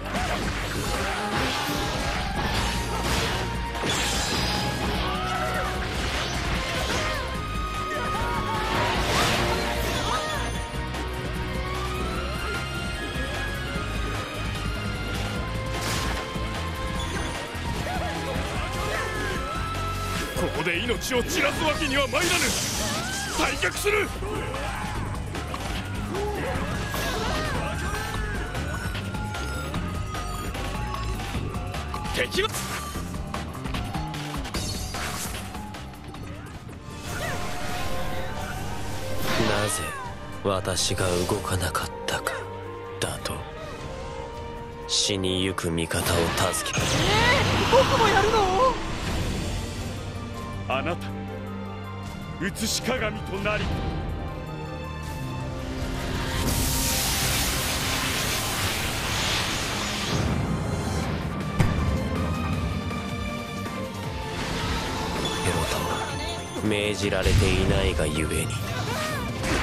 ここで命を散らすわけにはまいらぬ。退却する。敵はなぜ私が動かなかったかだと。死にゆく味方を助ける。僕もやるの？あなた映し鏡となり、命じられていないがゆえに、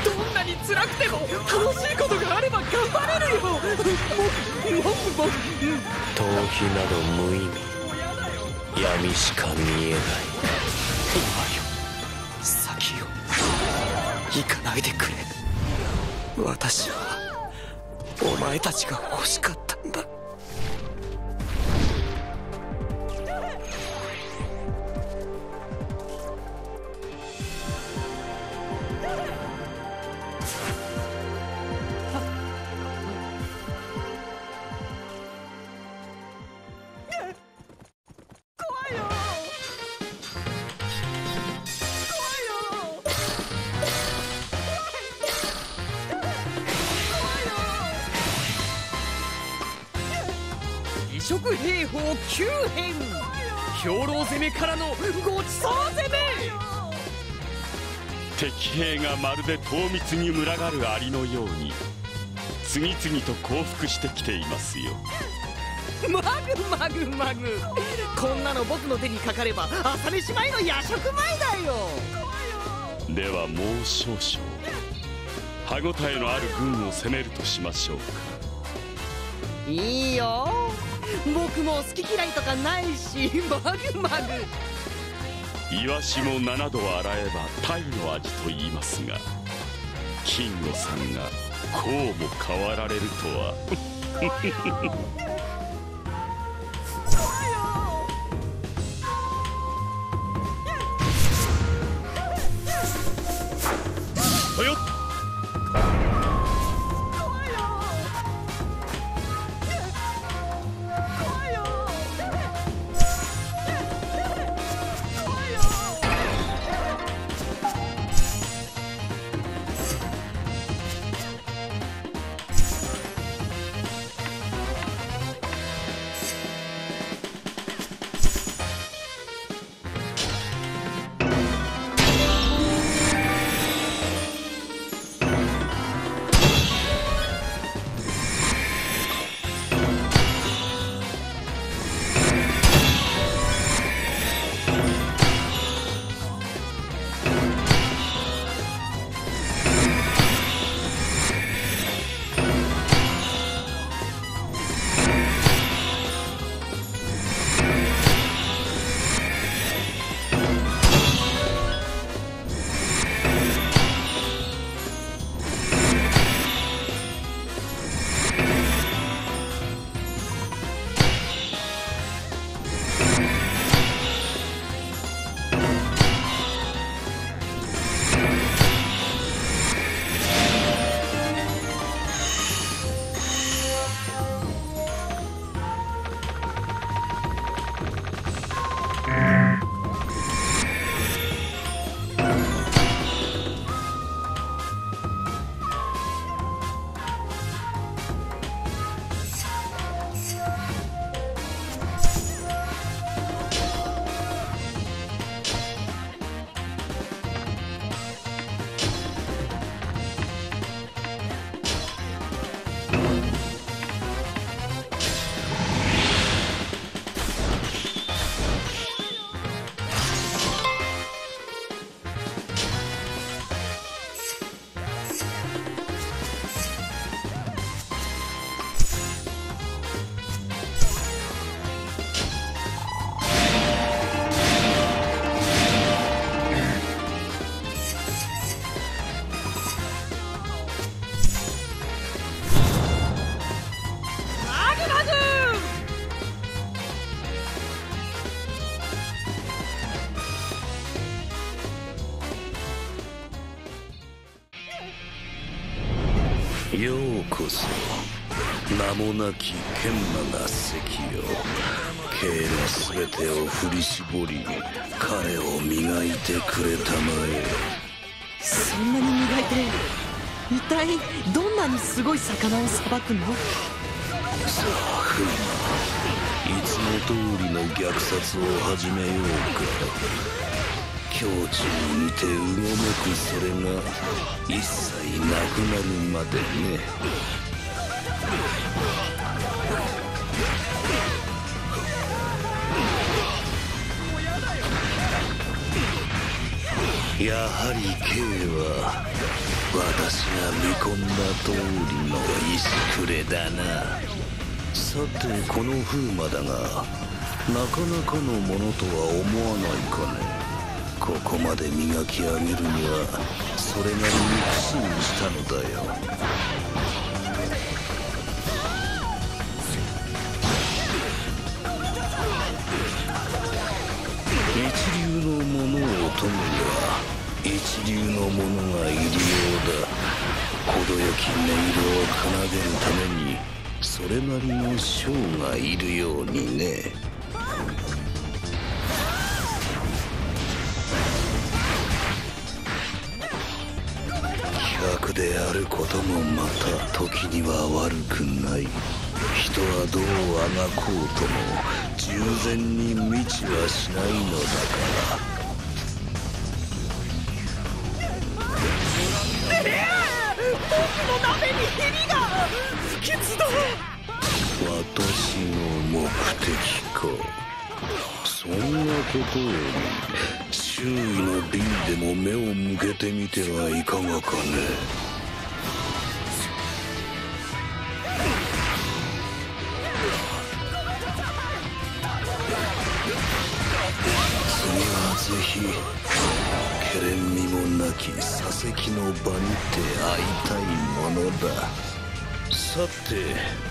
どんなに辛くても楽しいことがあれば頑張れるよ。逃避など無意味、闇しか見えない。お前よ、先よ、行かないでくれ。私はお前たちが欲しかったんだ。兵法9編、兵糧攻めからのごちそう攻め。敵兵がまるで糖蜜に群がるアリのように次々と降伏してきていますよ。マグマグマグ、こんなの僕の手にかかれば朝飯前の夜食前だよ。ではもう少々、歯応えのある軍を攻めるとしましょうか。いいよ、僕も好き嫌いとかないし。マグマグ、イワシも7度洗えばタイの味と言いますが、金吾さんがこうも変わられるとは。およっ、ようこそ名もなき研磨合石よ。経路すべてを振り絞り、彼を磨いてくれたまえ。そんなに磨いて、一体どんなにすごい魚をさばくの？さあフン、いつも通りの虐殺を始めようか。境地にてうごめくそれが一切なくなるまでね。やはり K は私が見込んだ通りの石くれだな。さてこの風魔だが、なかなかのものとは思わないかね。ここまで磨き上げるにはそれなりに苦心したのだよ。一流のものを富むには一流のものが入りようだ。程よき音色を奏でるためにそれなりの将がいるようにね。楽であることもまた時には悪くない。人はどうあがこうとも従前に満ちはしないのだからね。え僕の鍋にヘビが不潔だ。私の目的か。そんなことより周囲の瓶でも目を向けてみてはいかがかね。次はぜひけれんみもなき佐々木の場にて会いたいものだ。さて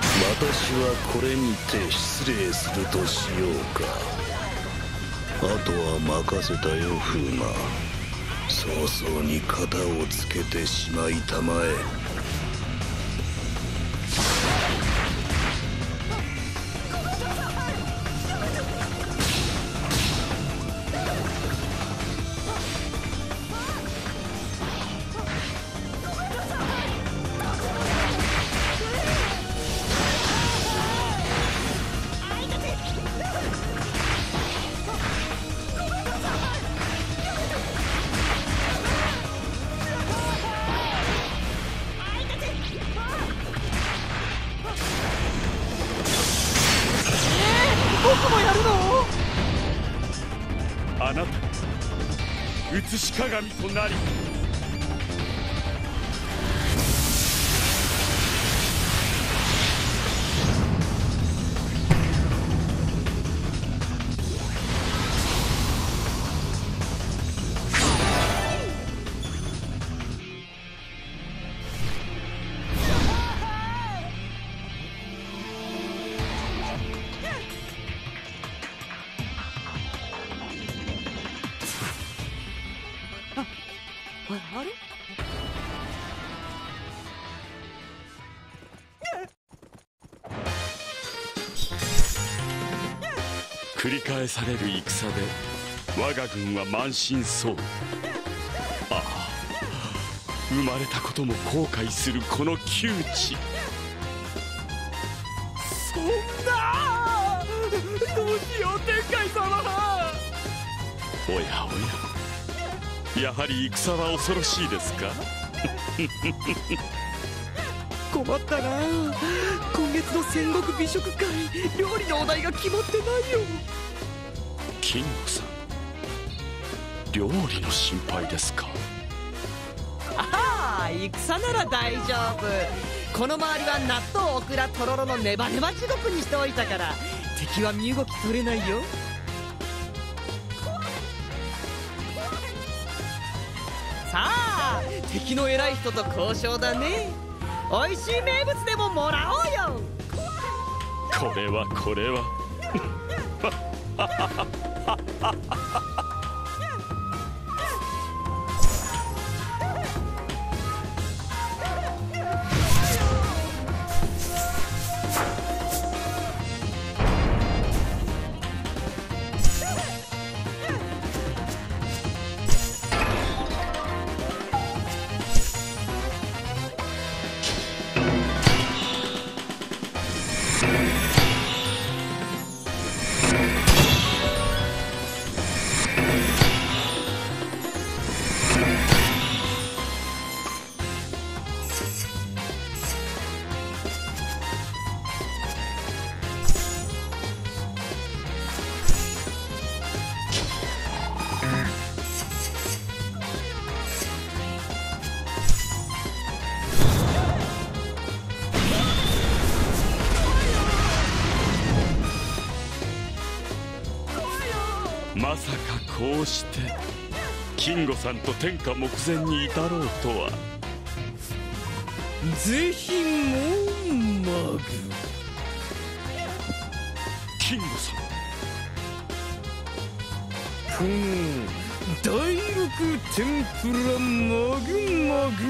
私はこれにて失礼するとしようか。あとは任せたよ風魔。早々に型をつけてしまいたまえ。あなた映し鏡となり、あれ？繰り返される戦で我が軍は満身創痍。ああ生まれたことも後悔するこの窮地。そんなどうしよう天海様。おやおや、やはり戦は恐ろしいですか。困ったな。今月の戦国美食会、料理のお題が決まってないよ。金吾さん、料理の心配ですか。ああ戦なら大丈夫。この周りは納豆オクラとろろのネバネバ地獄にしておいたから、敵は身動き取れないよ。さあ敵の偉い人と交渉だね。美味しい名物でももらおうよ。これはこれはこうして金吾さんと天下目前に至ろうとは。ぜひもうマグ金吾さん、第六天ぷらマグマグ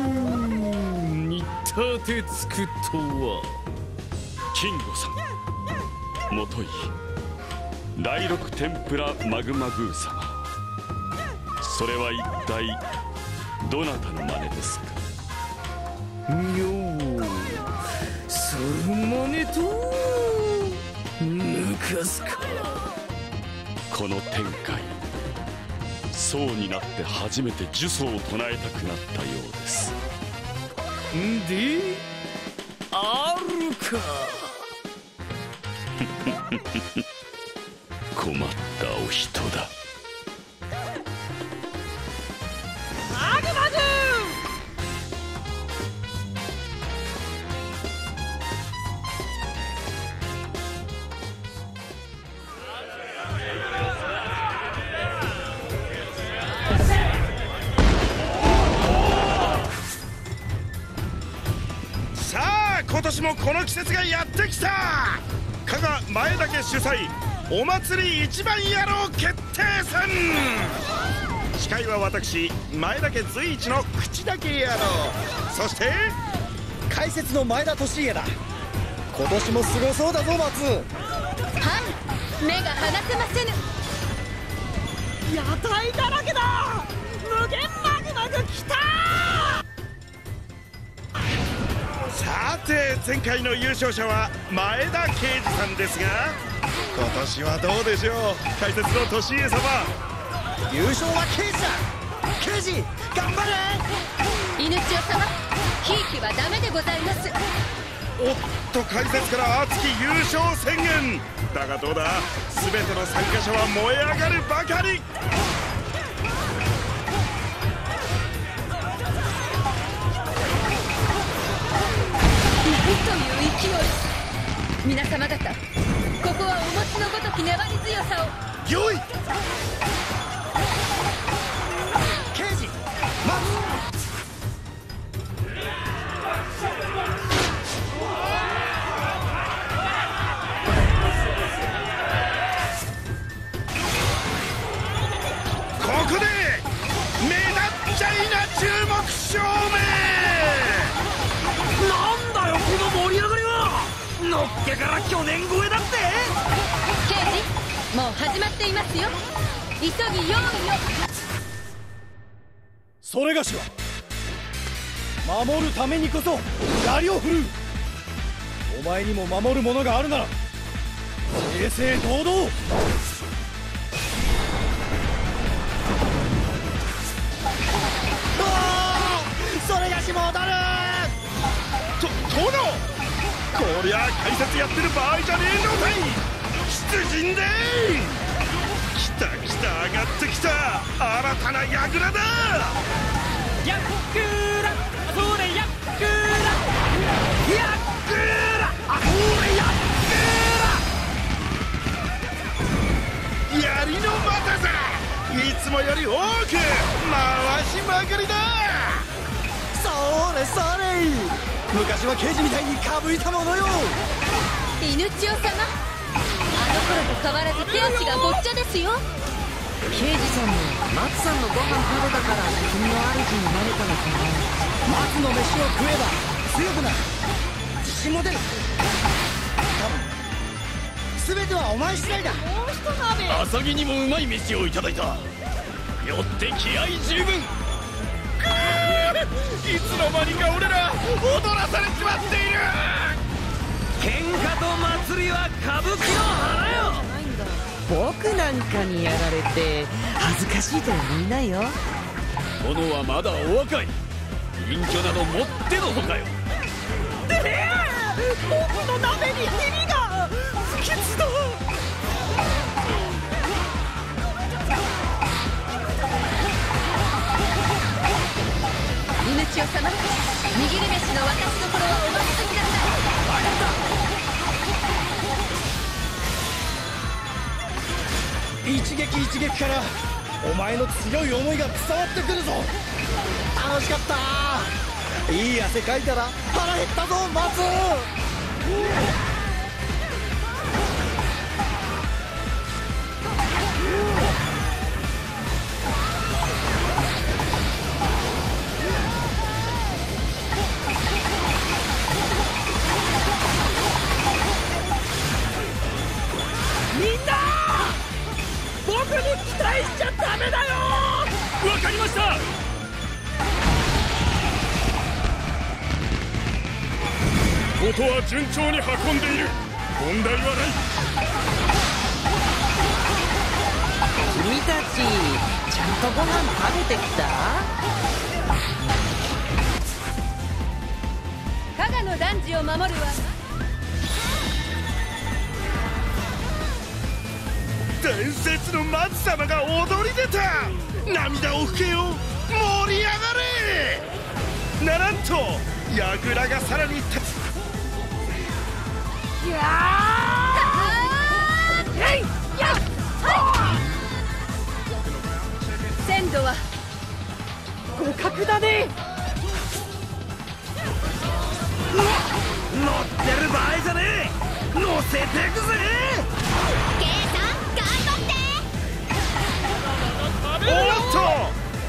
に立てつくとは。金吾さん、もとい第六天ぷらマグマグー様、それは一体どなたの真似ですか？ようするまねとぬかすか。この天界、僧になって初めて呪詛を唱えたくなったようです。んであるか困ったお人だ。もこの季節がやってきた。加賀前田家主催お祭り一番野郎決定戦。司会は私前田家随一の口だけ野郎、そして解説の前田利家だ。今年もすごそうだぞ松。はい、目が離せませぬ。屋台だらけだ。無限マグマグ来た。さて前回の優勝者は前田慶次さんですが、今年はどうでしょう解説の利家様。優勝は慶次だ。慶次頑張れ。犬千代様、ひいきはダメでございます。おっと、解説から熱き優勝宣言だが、どうだ、全ての参加者は燃え上がるばかり。という勢い。皆様方、ここはお持ちのごとき粘り強さを。よい刑事待つ。ここで目立っちゃいな注目証明。のっけから去年超えだって。刑事、もう始まっていますよ。急ぎ用意を。それがしは守るためにこそ槍を振るう。お前にも守るものがあるなら正々堂々。それがしも踊る。殿、こりゃ解説やってる場合じゃねえのかい。出陣できたきた、上がってきた、新たなヤグラだ。ヤグラそれヤグラ、ヤグラあそれヤグラ。槍の股さ、いつもより多く回しまくりだ。それそれ、昔は刑事みたいにかぶりたものよ。犬千代様、あの頃と変わらず手足がごっちゃですよ。刑事さんも松さんのご飯食べたから君の主になれたのかな。松の飯を食えば強くなる、自信も出る。多分全てはお前次第だ。浅木にもうまい飯をいただいた。よって気合十分。いつの間にか俺ら踊らされちまっている。喧嘩と祭りは歌舞伎の花よ。僕なんかにやられて恥ずかしいとは言いないよ。殿はまだお若い、隠居などもってのほかよ。で僕の鍋にヘビが不吉だ。犬千代様、握り飯の私の頃はお任せください。ありがとう。一撃一撃からお前の強い思いが伝わってくるぞ。楽しかったー。いい汗かいたら腹減ったぞマツー。音は順調に運んでいる。問題はない。君たちちゃんとご飯食べてきた？加賀の男児を守るわ。伝説の松様が踊り出た。涙を拭けよ、盛り上がれ。ならんと櫓がさらにやーっ！鮮度は互角だね。乗ってる場合じゃねえ。乗せてくぜ。ケイさん頑張って。おっと、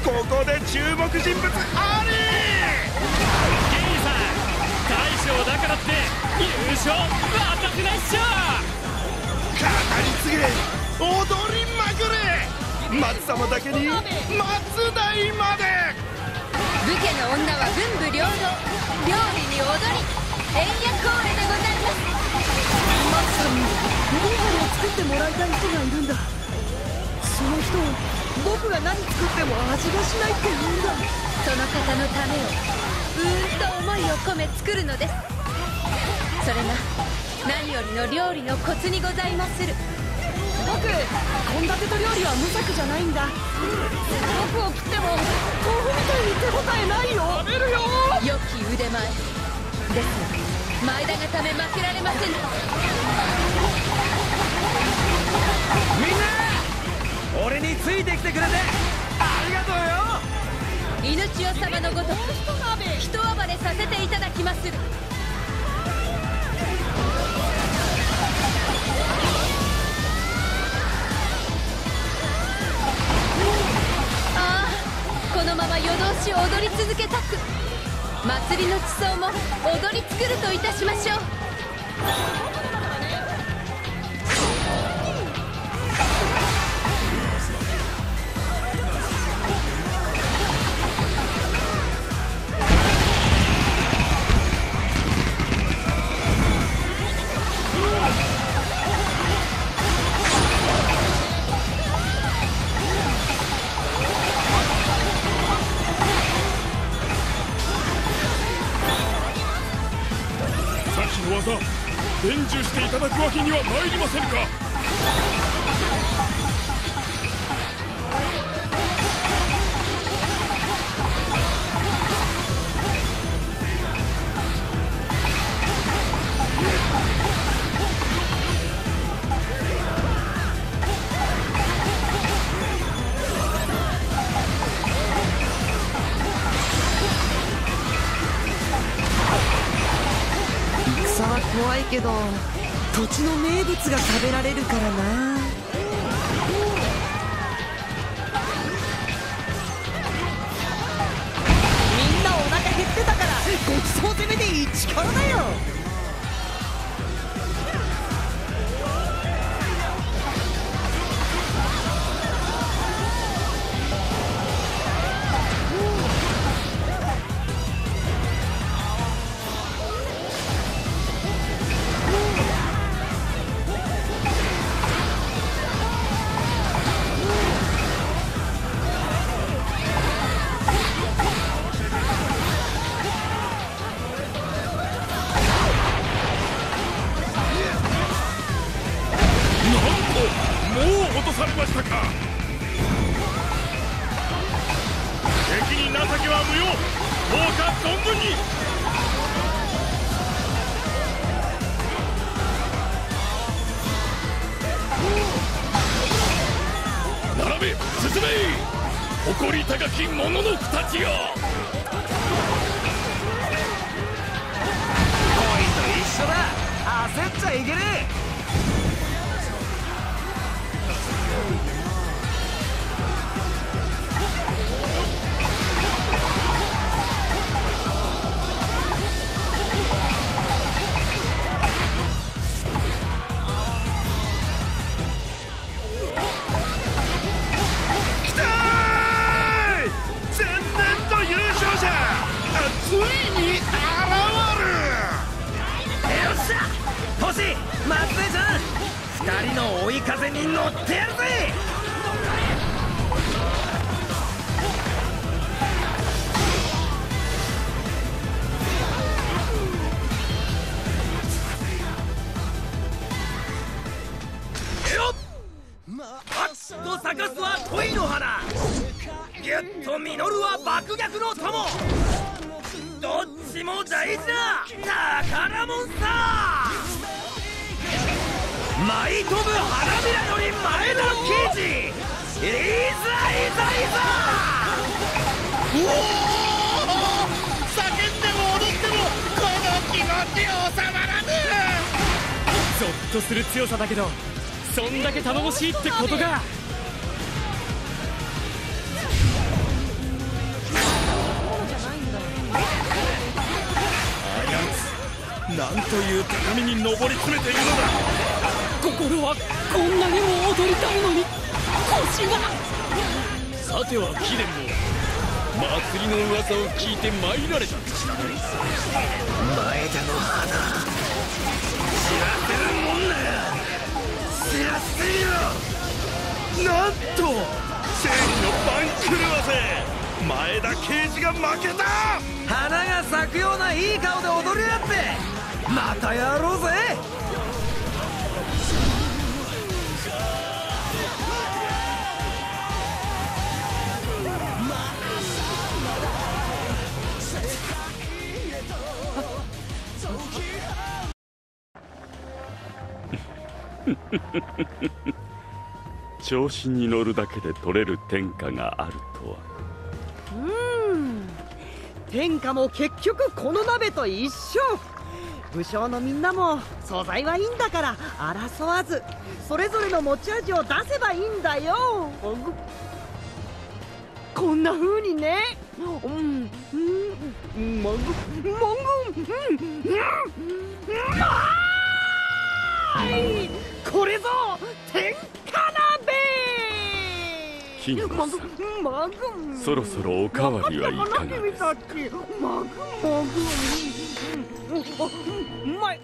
ここで注目人物あり。ケイさん大将だからって優勝私の一生。語り継げ、踊りまくれ。松様だけに松代まで。武家の女は文武両道、料理に踊り、円夜コーレでございます。松さんにご飯を作ってもらいたい人がいるんだ。その人を僕が何作っても味がしないって言うんだ。その方のためをうーんと思いを込め作るのです。それが何よりの料理のコツにございまする。僕、献立と料理は無策じゃないんだ。僕を食っても豆腐みたいに手応えないよ。食べるよ。良き腕前ですが前田がため負けられません。みんな俺についてきてくれてありがとうよ。犬千代様のごとく人暴れさせていただきまする。このまま夜通し踊り続けたく、祭りの地層も踊り作るといたしましょう。伝授していただくわけにはまいりませんか。怖いけど土地の名物が食べられるからな。みんなお腹減ってたからごちそう攻めでいい力だよ。き者の子たちよ。恋と一緒だ、焦っちゃいけねえ。ついに現れる。よっしゃ、星、松井さん、二人の追い風に乗ってやるぜ。よっ、パッと咲かすは恋の花、ギュッと実るは爆逆の友。どっちも大事な宝物さ。舞い飛ぶ花びらより前田の刑事、いざいざいざ。おお、叫んでも踊ってもこの気持ち収まらぬ。ゾッとする強さだけど、そんだけ頼もしいってことか。なんという高みに上り詰めているのだ。心はこんなにも踊りたいのに腰が。さては貴殿も祭りの噂を聞いて参られた。前田の花、知らせるもんなら知らせよ。なんと正義の番狂わせ、前田刑事が負けた。花が咲くようないい顔で踊りやって、またやろうぜ。調子に乗るだけで取れる天下があるとは。天下も結局この鍋と一緒。武将のみんなも素材はいいんだから争わず、それぞれの持ち味を出せばいいんだよ。こんな風にね。これぞ天下鍋。金吾さん、そろそろおかわりはいかがですか。うまい。